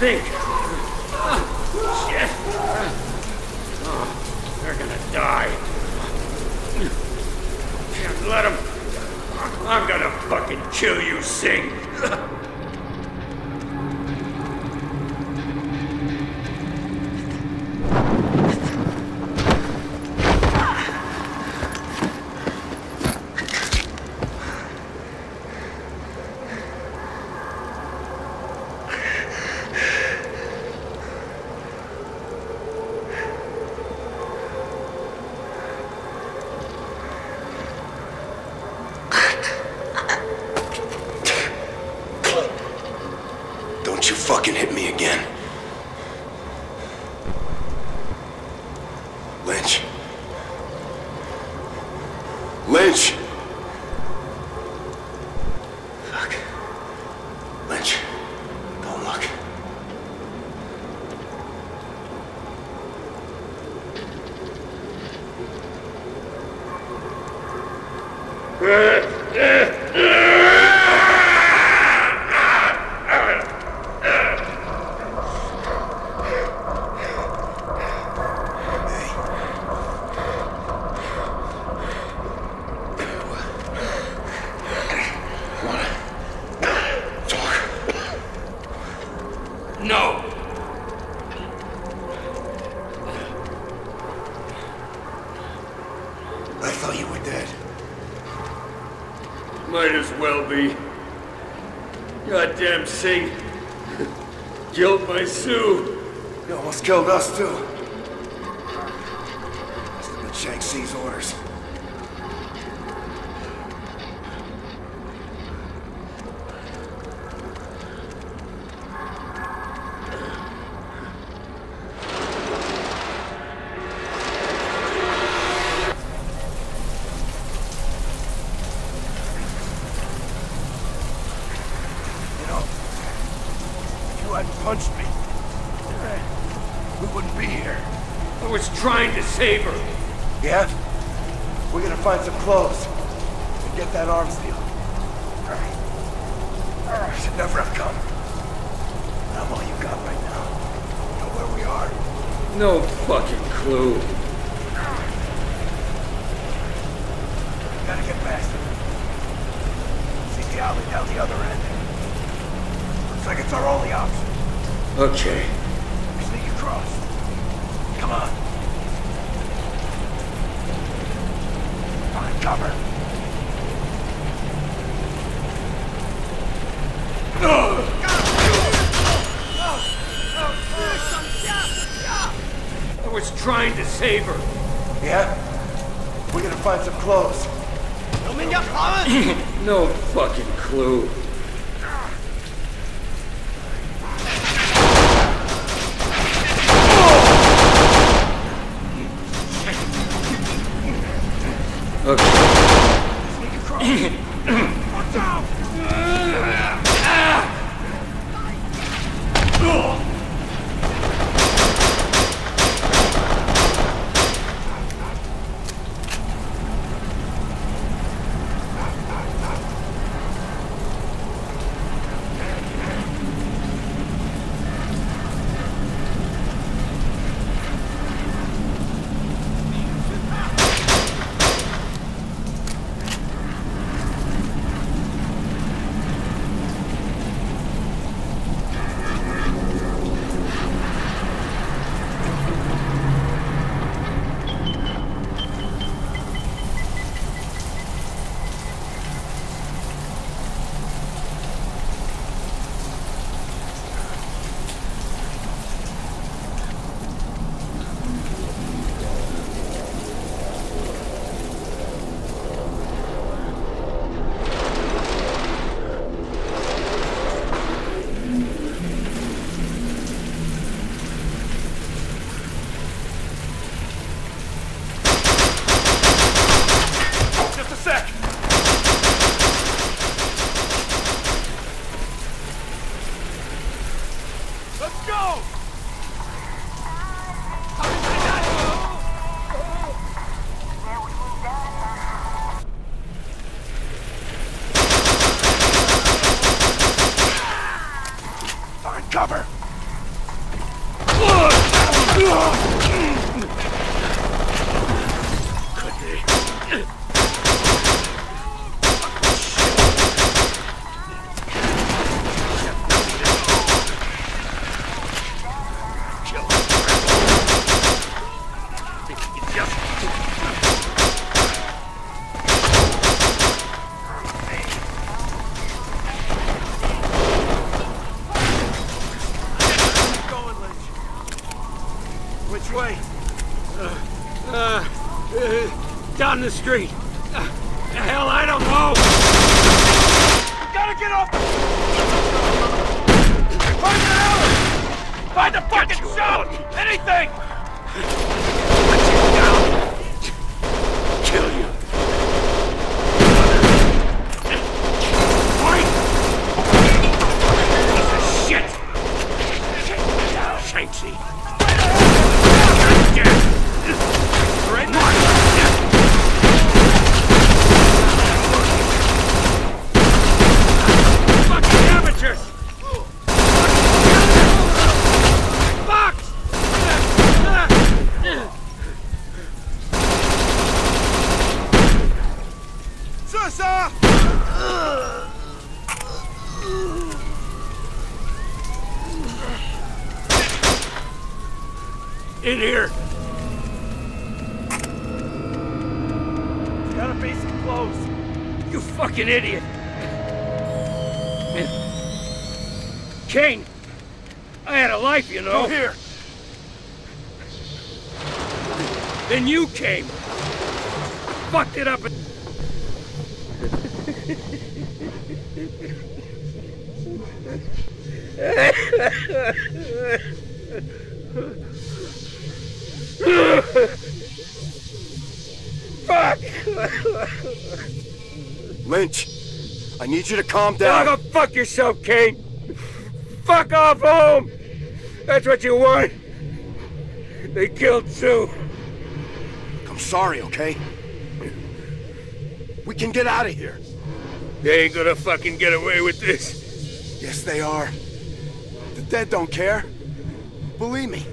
Think! Shit! They're gonna die! Can't let them! I'm gonna fucking kill you, Singh! Fucking hit me again. Lynch, Goddamn Singh killed my Su. He almost killed us too. Must have been Shang-Chi's orders. Save her. Yeah? We're gonna find some clothes and get that arms deal. Alright. I should never have come. I'm all you got right now. You know where we are? No fucking clue. We gotta get past it. See the alley down the other end. Looks like it's our only option. Okay. We sneak across. Come on. Cover. I was trying to save her. Yeah? We're gonna find some clothes. No fucking clue. Down the street. The hell, I don't know. We gotta get up. Find the alley. Find the fucking shop. Anything. Put you down. Kill you. What? Piece of shit. Shang-Chi. Right now! Glazer! In here! There's gotta be some clothes. You fucking idiot! Kane! I had a life, you know. Go here! Then you came! Fucked it up and... Fuck! Lynch, I need you to calm down. Go fuck yourself, Kane! Fuck off home! That's what you want! They killed Su. I'm sorry, okay? We can get out of here. They ain't gonna fucking get away with this. Yes, they are. The dead don't care. Believe me.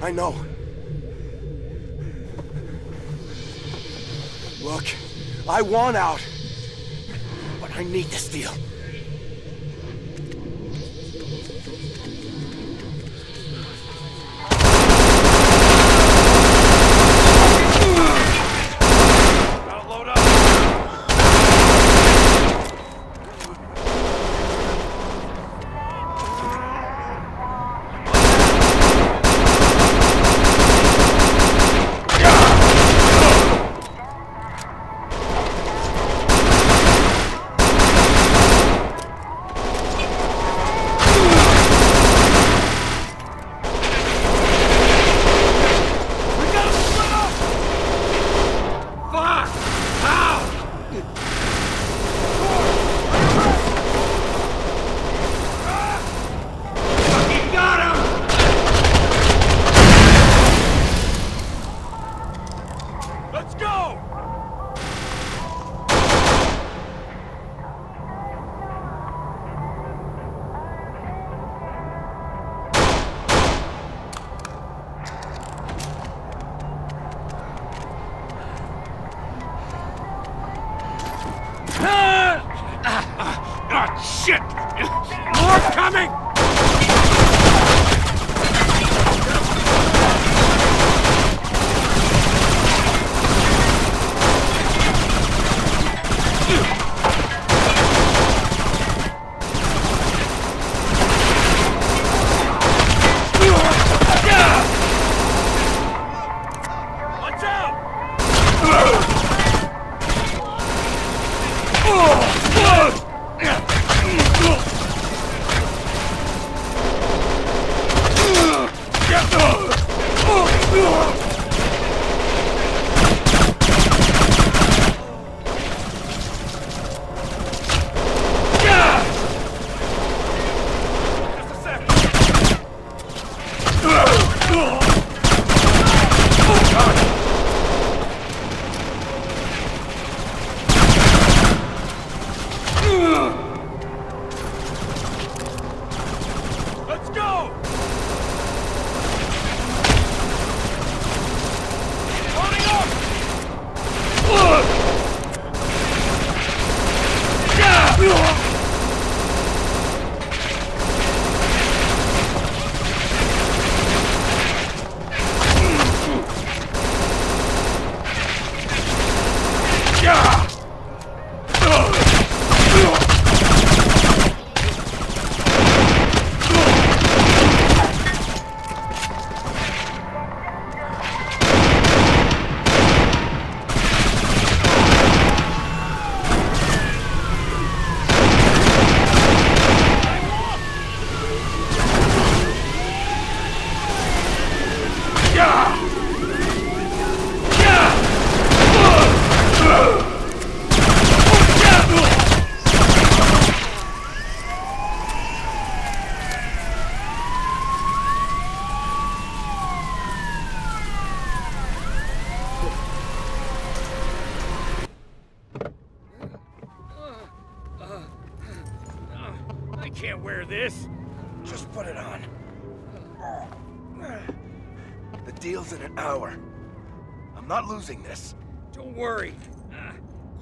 I know. Look, I want out, but I need this deal.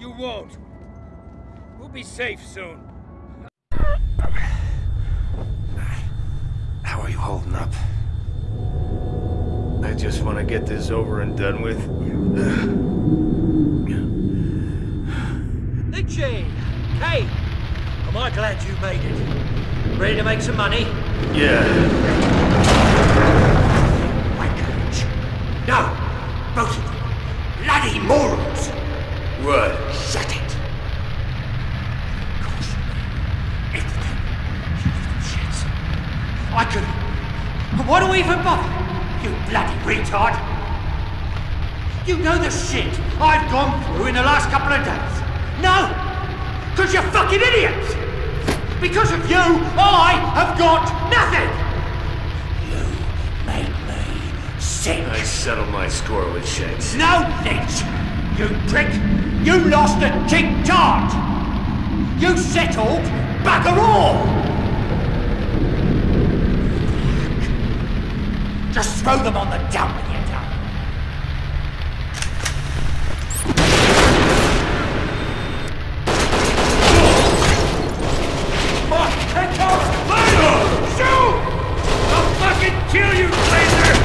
You won't. We'll be safe soon. How are you holding up? I just want to get this over and done with. Lynchy! Hey! Am I glad you made it? Ready to make some money? Yeah. My coach. No! Both of you! Bloody morons! What? Shut it! Gosh, everything. You little shits. I couldn't. Why do we even bother? You bloody retard! You know the shit I've gone through in the last couple of days. No! Because you're fucking idiots! Because of you, I have got nothing! You made me sick. I settled my score with Shanxi. No, Lynch! You prick! You lost a chick tart! You settled bugger all! Just throw them on the dump with your tongue. Kill you, Glazer!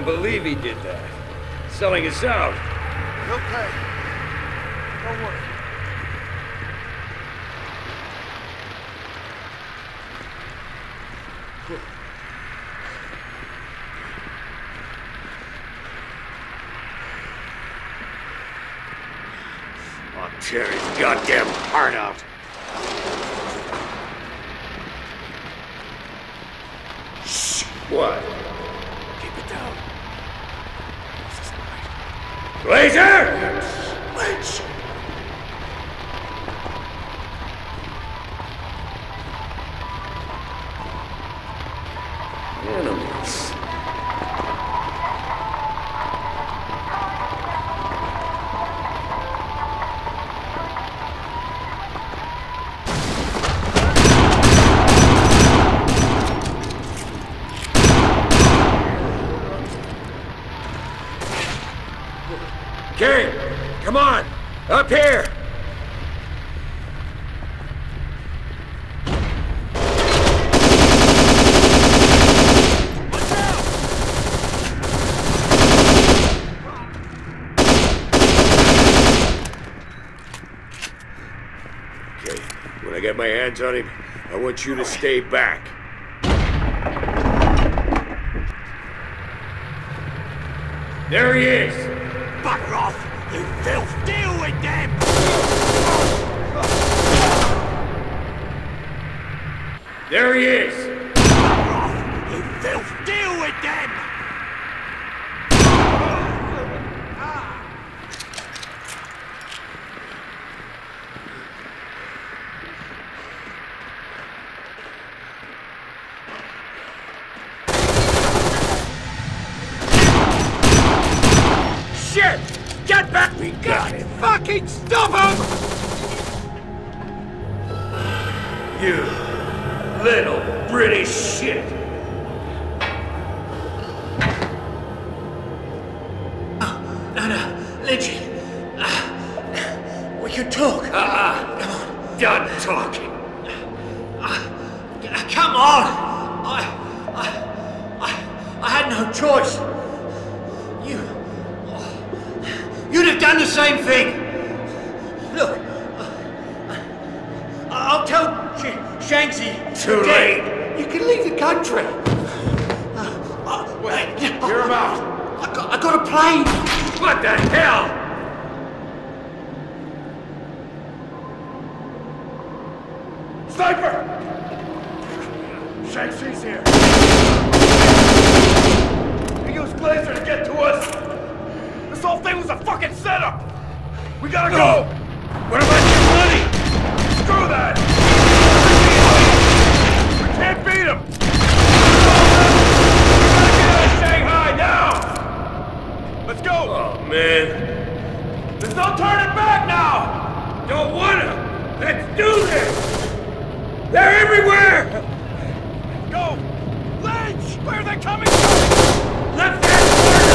don't believe he did that. Selling us out. He'll pay. Don't worry. I'll tear his goddamn heart out. Shh. What? Keep it down. This is mine. Glazer! Lynch! Animals. King, come on, up here. My hands on him. I want you to stay back. There he is! Butter off, you filth! Deal with them! There he is! Butter off, you filth! Deal with them! Fucking stop him! You little British shit! Oh, no, Lynchy. We can talk. Come on. Done talking. Come on! I had no choice. You'd have done the same thing. Look, I'll tell Shangsi. Too late. You can leave the country. Wait, hear him out. I got a plane. What the hell? Sniper! Shangsi's here. He used Glazer to get to us. This whole thing was a fucking setup! We gotta go! What about your money? Screw that! We can't beat him! We gotta get out of Shanghai now! Let's go! Oh, man. There's no turning back now! Don't wanna! Let's do this! They're everywhere! Go! Lynch! Where are they coming from? Left hand corner!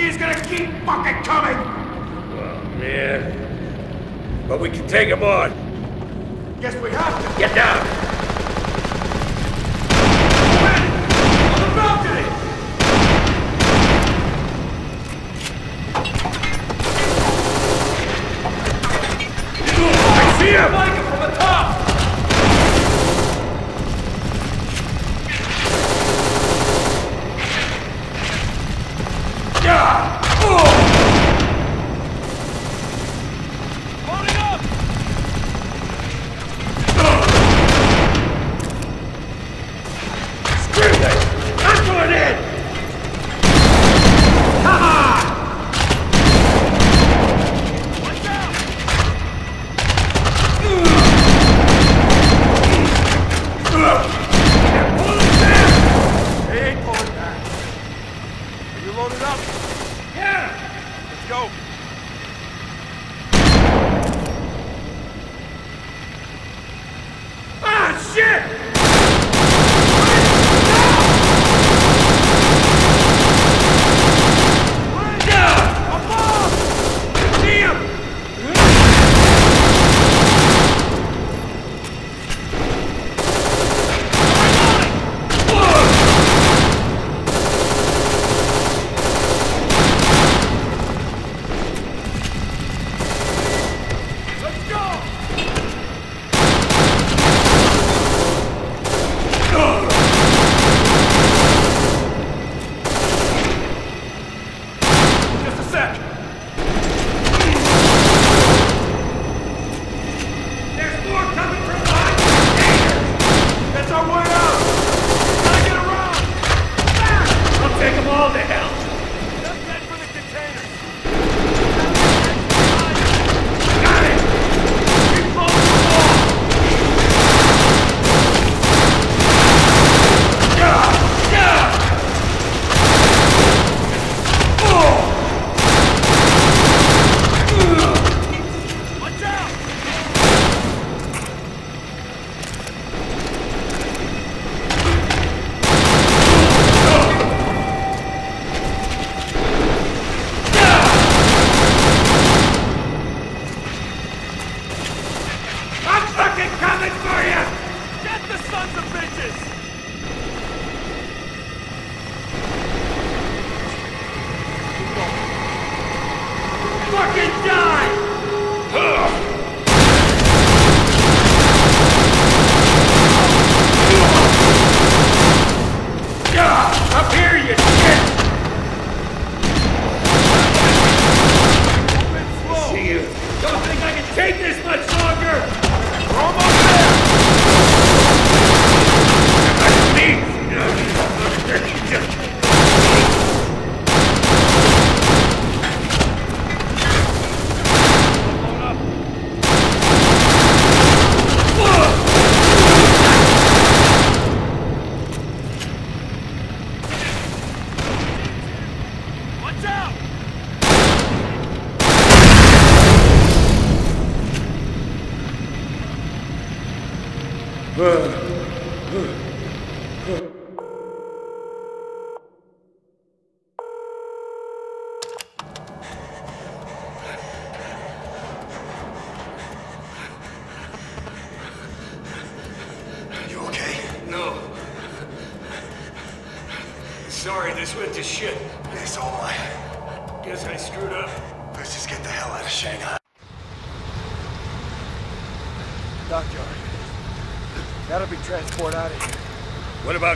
Shang-Chi is gonna keep fucking coming! Oh, man. But we can take him on. Guess we have to. Get down! On the balcony! I see him! Michael from the top!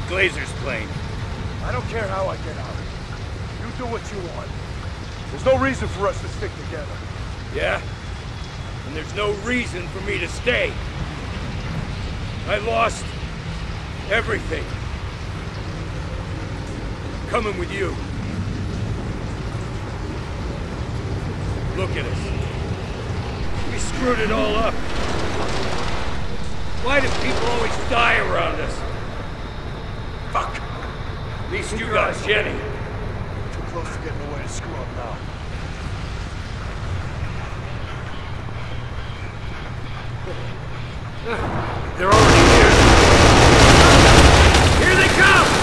Glazer's plane. I don't care how I get out. You do what you want. There's no reason for us to stick together. Yeah? And there's no reason for me to stay. I lost everything. I'm coming with you. Look at us. We screwed it all up. Why do people always die around us? Fuck! At least you got Jenny. Too close to getting away to screw up now. They're already here! Here they come!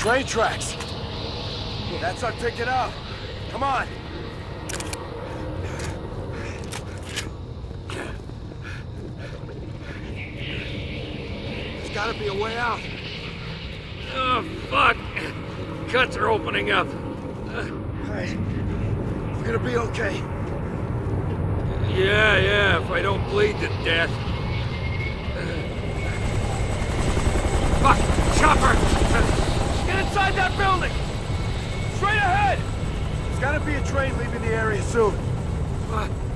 Train tracks. That's our ticket out. Come on. There's gotta be a way out. Oh, fuck. Cuts are opening up. Hey, we're gonna be okay. Yeah, if I don't bleed to death. Fuck, chopper! Inside that building! Straight ahead! There's gotta be a train leaving the area soon.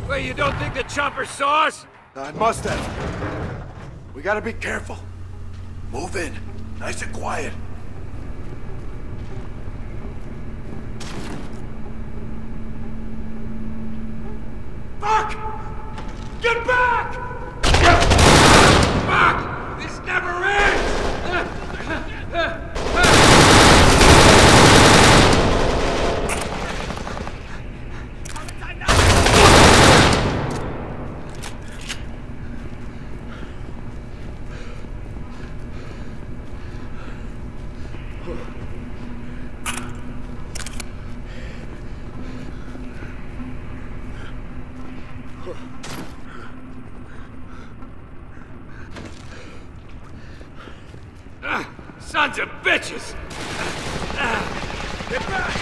Wait, you don't think the chopper saw us? It must have. We gotta be careful. Move in. Nice and quiet. Fuck! Get back! Fuck! This never ends! Sons of bitches! Get back!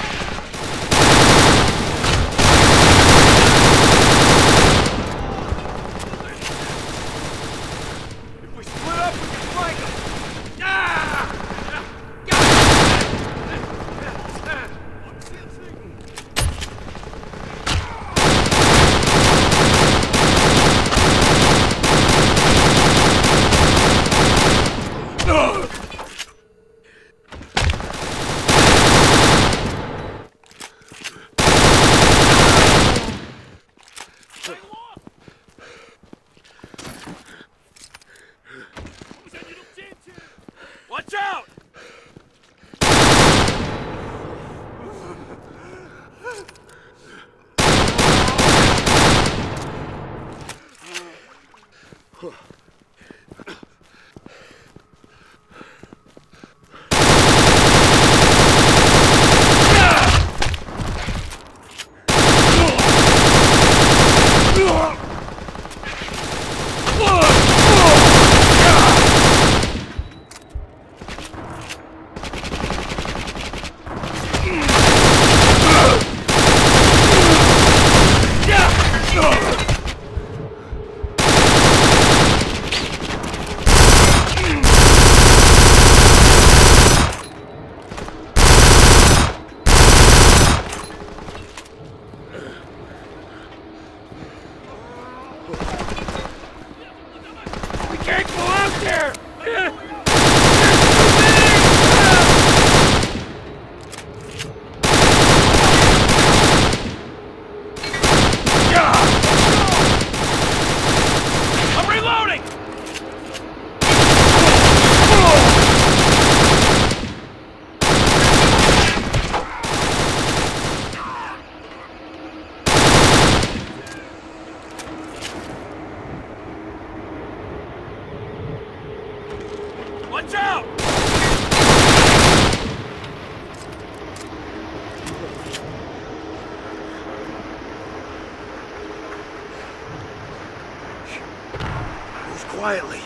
Quietly.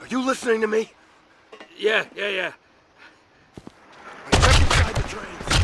Are you listening to me? Yeah. I check inside the trains.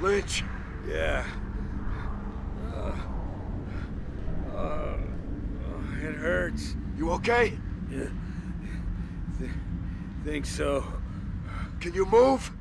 Lynch? Yeah. It hurts. You okay? Yeah. Think so. Can you move?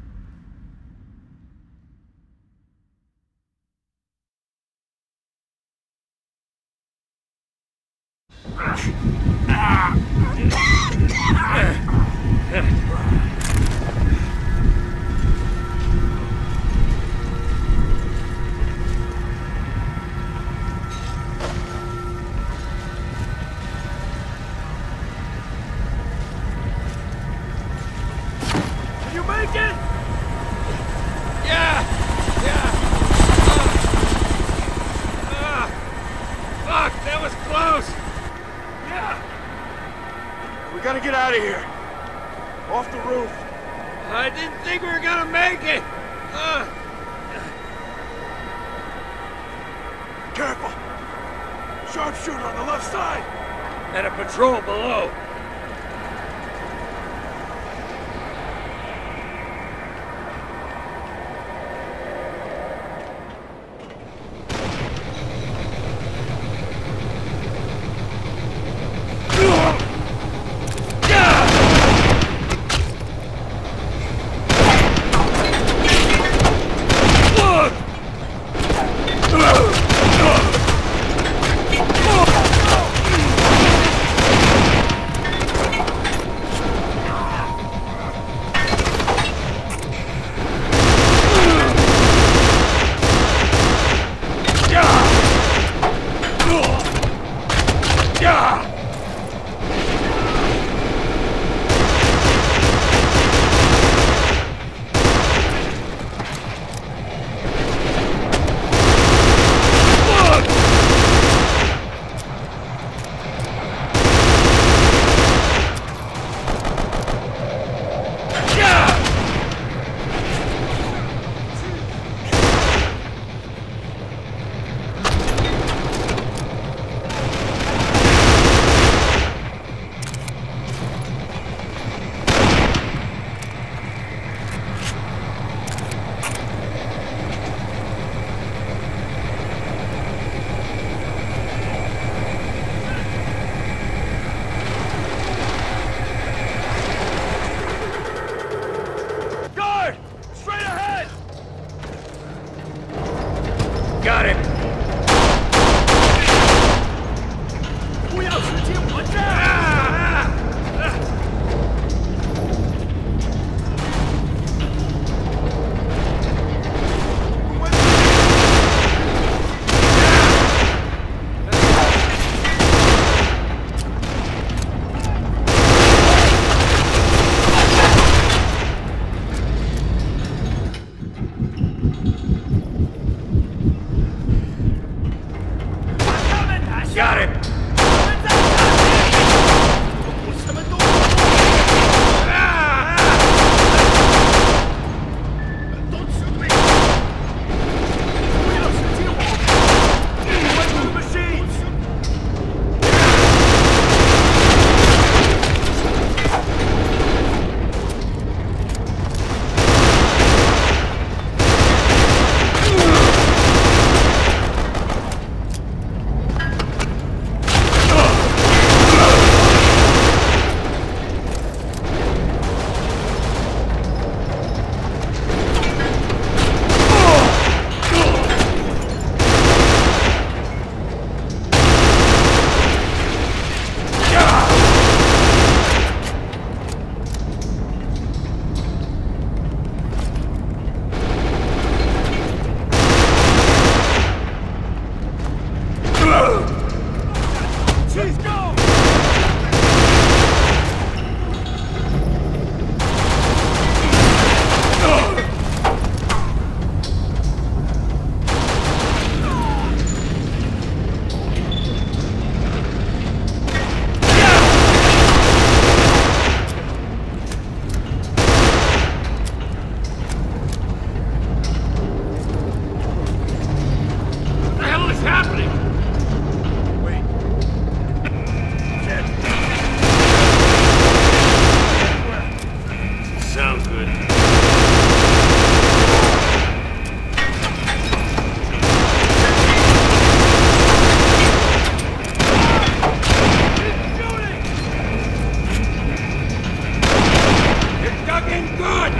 looking good!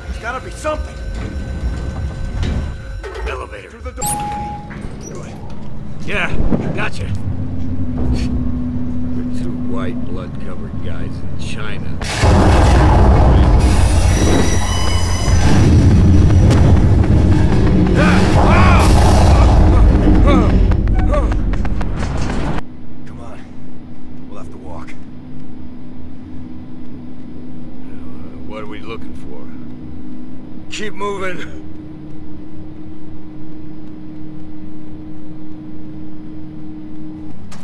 There's gotta be something! Elevator! Through the door! Good. Yeah, gotcha. We're two white, blood-covered guys in China. Come on. We'll have to walk. What are we looking for? Keep moving.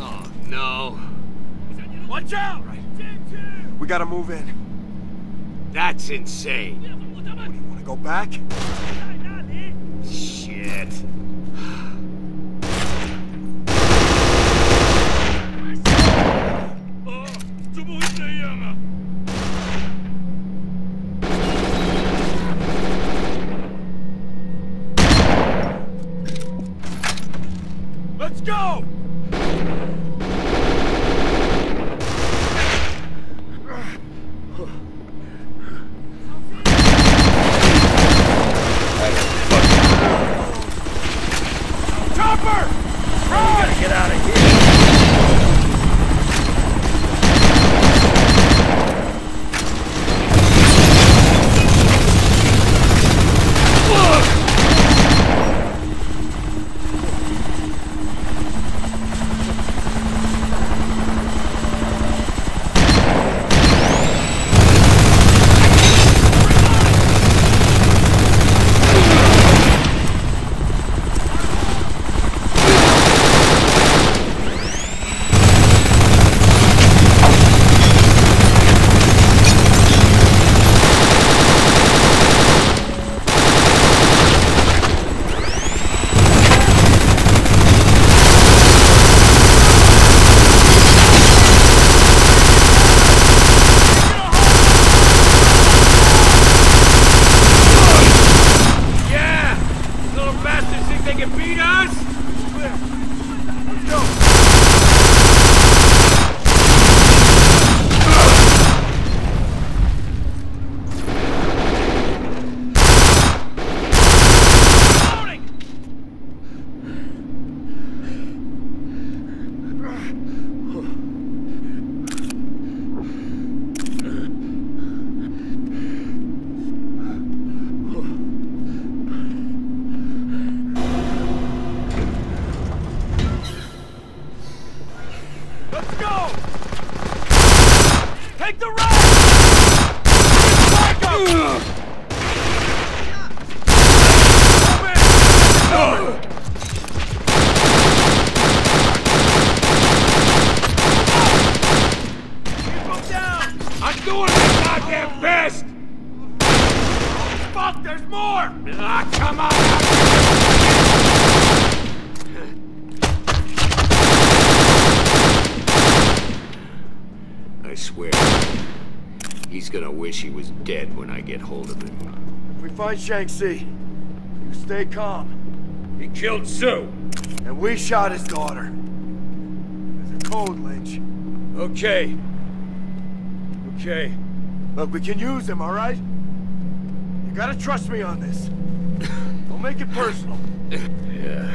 Oh, no. Watch out! Right. We gotta move in. That's insane. What, do you wanna go back? Shit. Let's go! Find Shang-Chi. You stay calm. He killed Su. And we shot his daughter. There's a code, Lynch. Okay. Okay. Look, we can use him, all right? You gotta trust me on this. Don't make it personal. Yeah.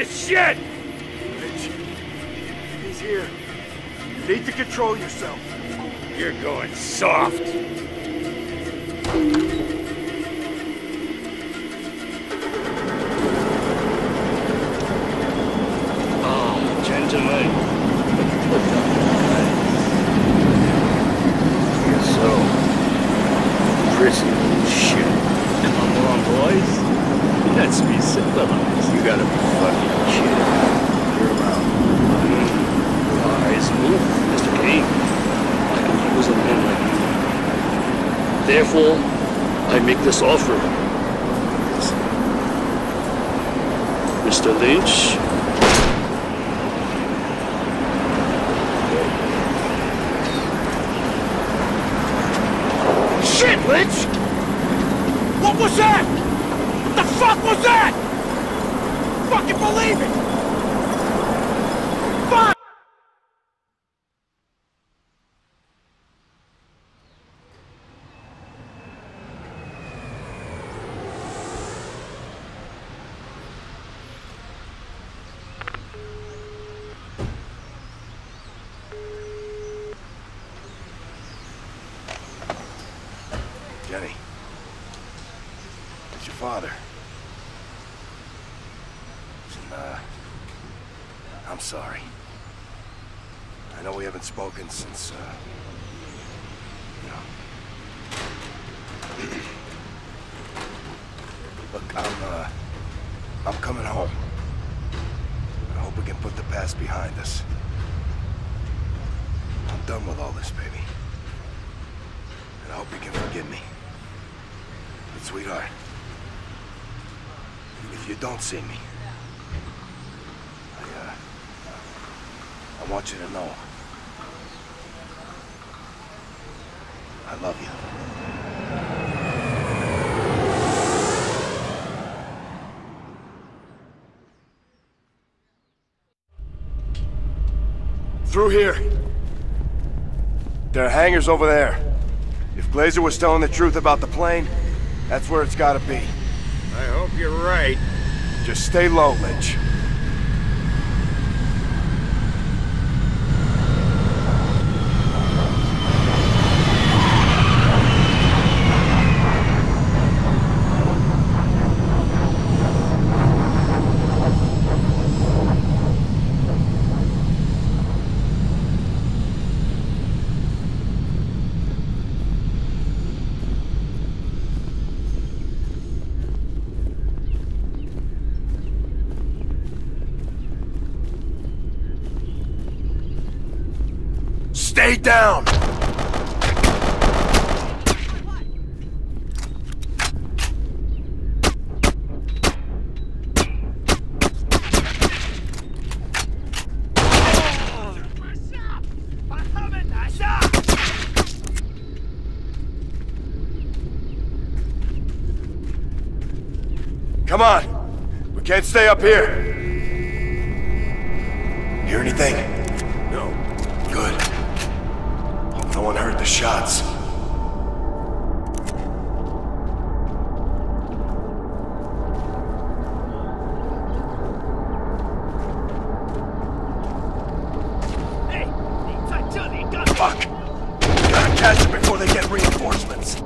this shit! Lynch, he's here. You need to control yourself. You're going soft. Oh, gentlemen. You're so prissy little shit. Come on, boys. Let's be civilized. You gotta be fucking kidding. You're around. Wise move, Mr. King. I could use a man like you. Therefore, I make this offer. Mr. Lynch. Shit, Lynch! What was that? What was that? Fucking believe it! Fuck! Jenny, it's your father. I'm sorry. I know we haven't spoken since, you know. Look, I'm coming home. I hope we can put the past behind us. I'm done with all this, baby. And I hope you can forgive me. But sweetheart, if you don't see me, I want you to know, I love you. Through here. There are hangars over there. If Glazer was telling the truth about the plane, that's where it's gotta be. I hope you're right. Just stay low, Lynch. Stay down! Come on! We can't stay up here! Hear anything? No. Good. No one heard the shots. Fuck! We gotta catch them before they get reinforcements.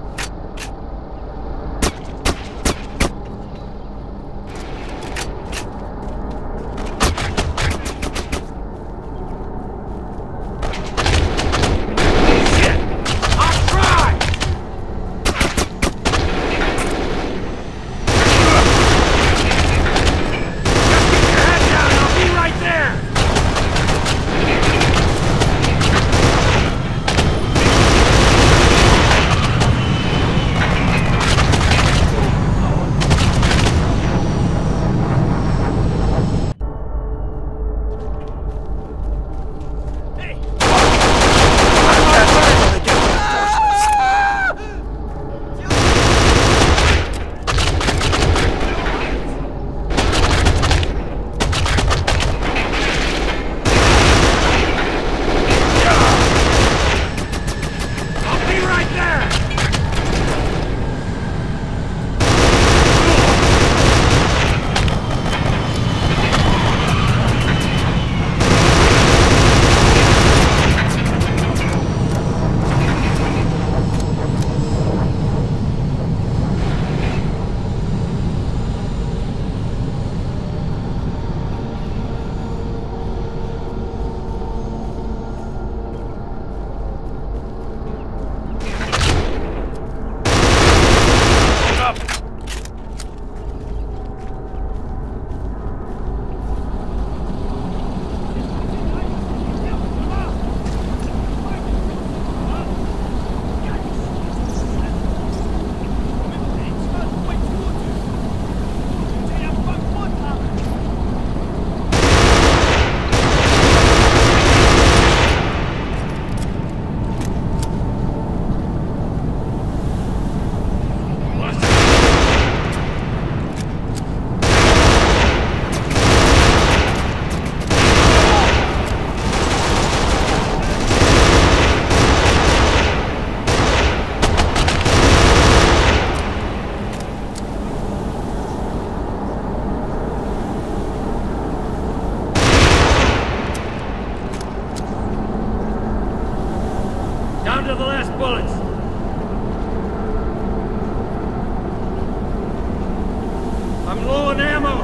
I'm low on ammo.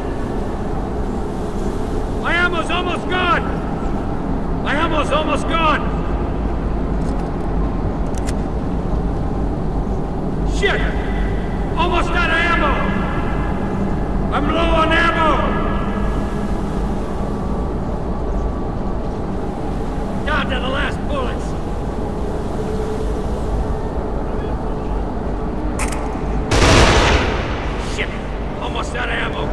My ammo's almost gone. My ammo's almost gone. Shit. Almost out of ammo. I'm low on ammo. Down to the last bullets. Got ammo.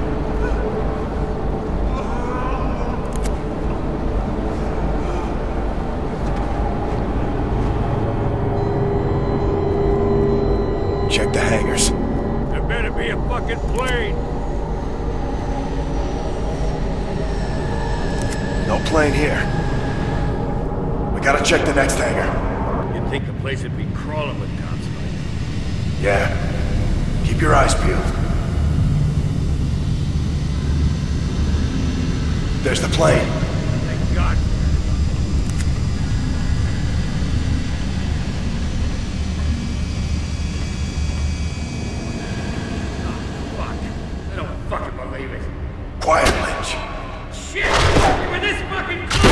Check the hangars. There better be a fucking plane. No plane here. We gotta check the next hangar. You'd think the place would be crawling with cops, right? Yeah. Keep your eyes peeled. There's the plane. Thank God. Oh, fuck. I don't fucking believe it. Quiet, Lynch. Shit! You were this fucking close!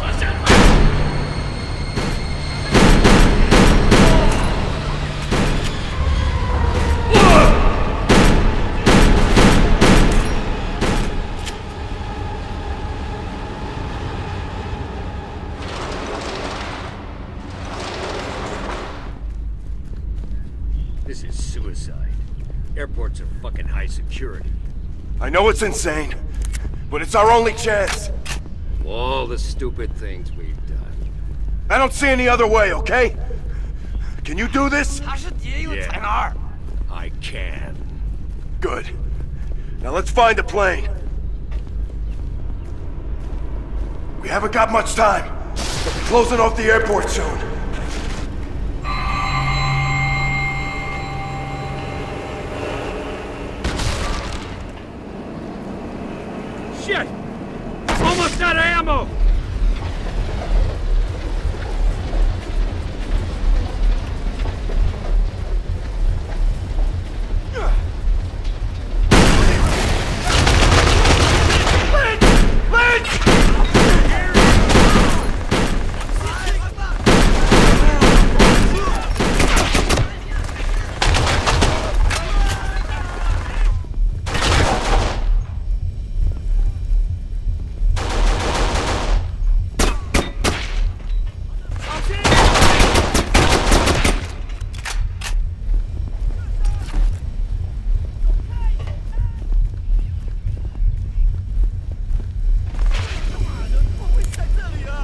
Watch out, man. This is suicide. Airports are fucking high security. I know it's insane, but it's our only chance. All the stupid things we've done. I don't see any other way, okay? Can you do this? Yeah, I can. Good. Now let's find a plane. We haven't got much time. We'll be closing off the airport soon. Shit! Almost out of ammo!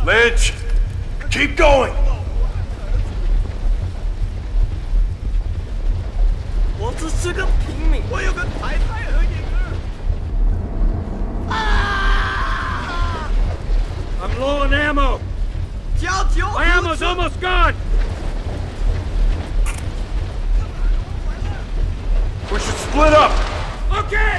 Lynch, keep going! I'm low on ammo! My ammo's almost gone! We should split up! Okay!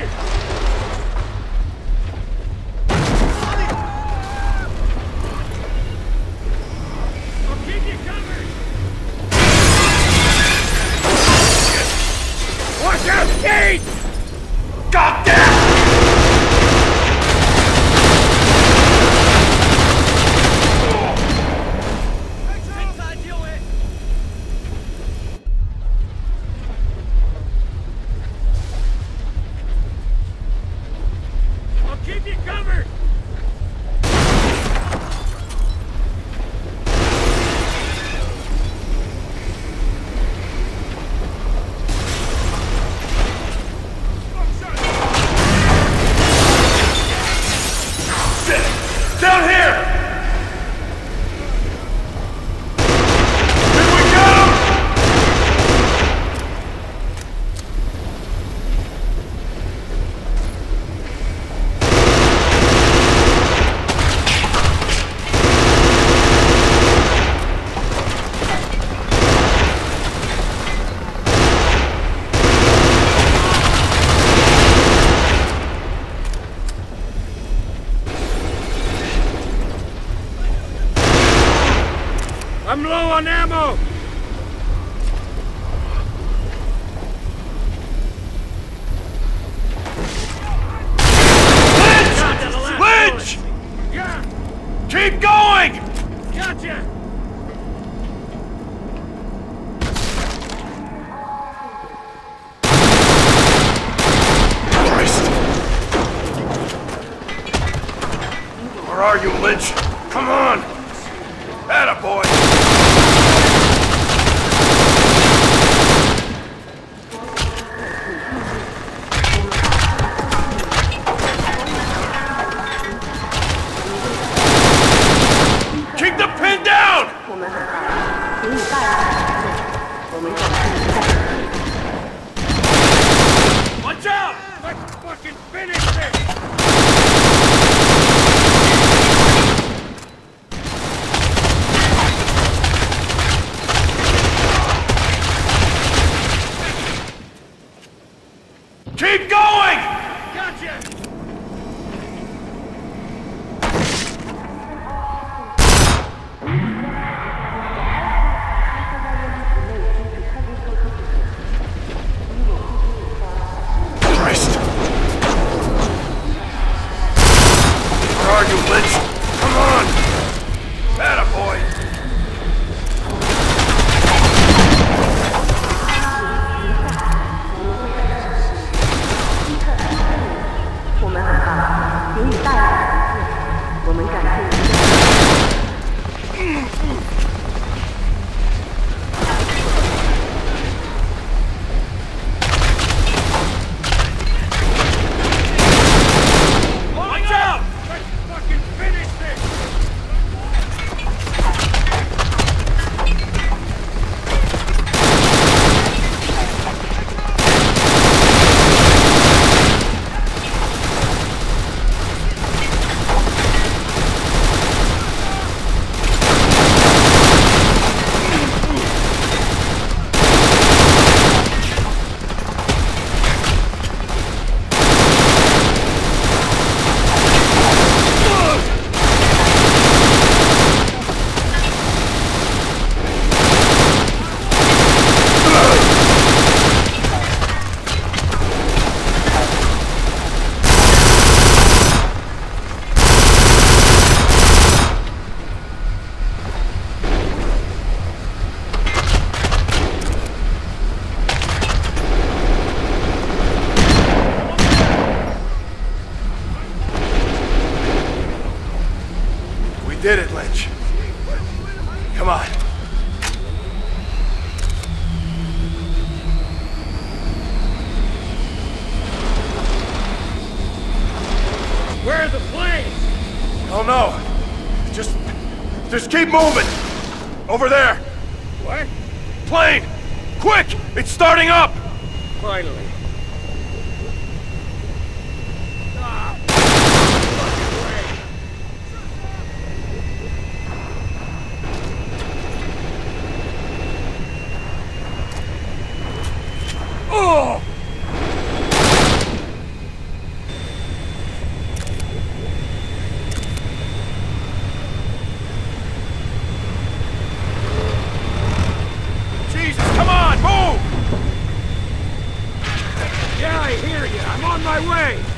I'm low on ammo! Keep going! Gotcha! Christ! Where are you, Lynch? Come on! Attaboy! Did it, Lynch. Come on. Where are the planes? Oh no. Just keep moving. Over there. What? Plane! Quick! It's starting up! Finally. Way!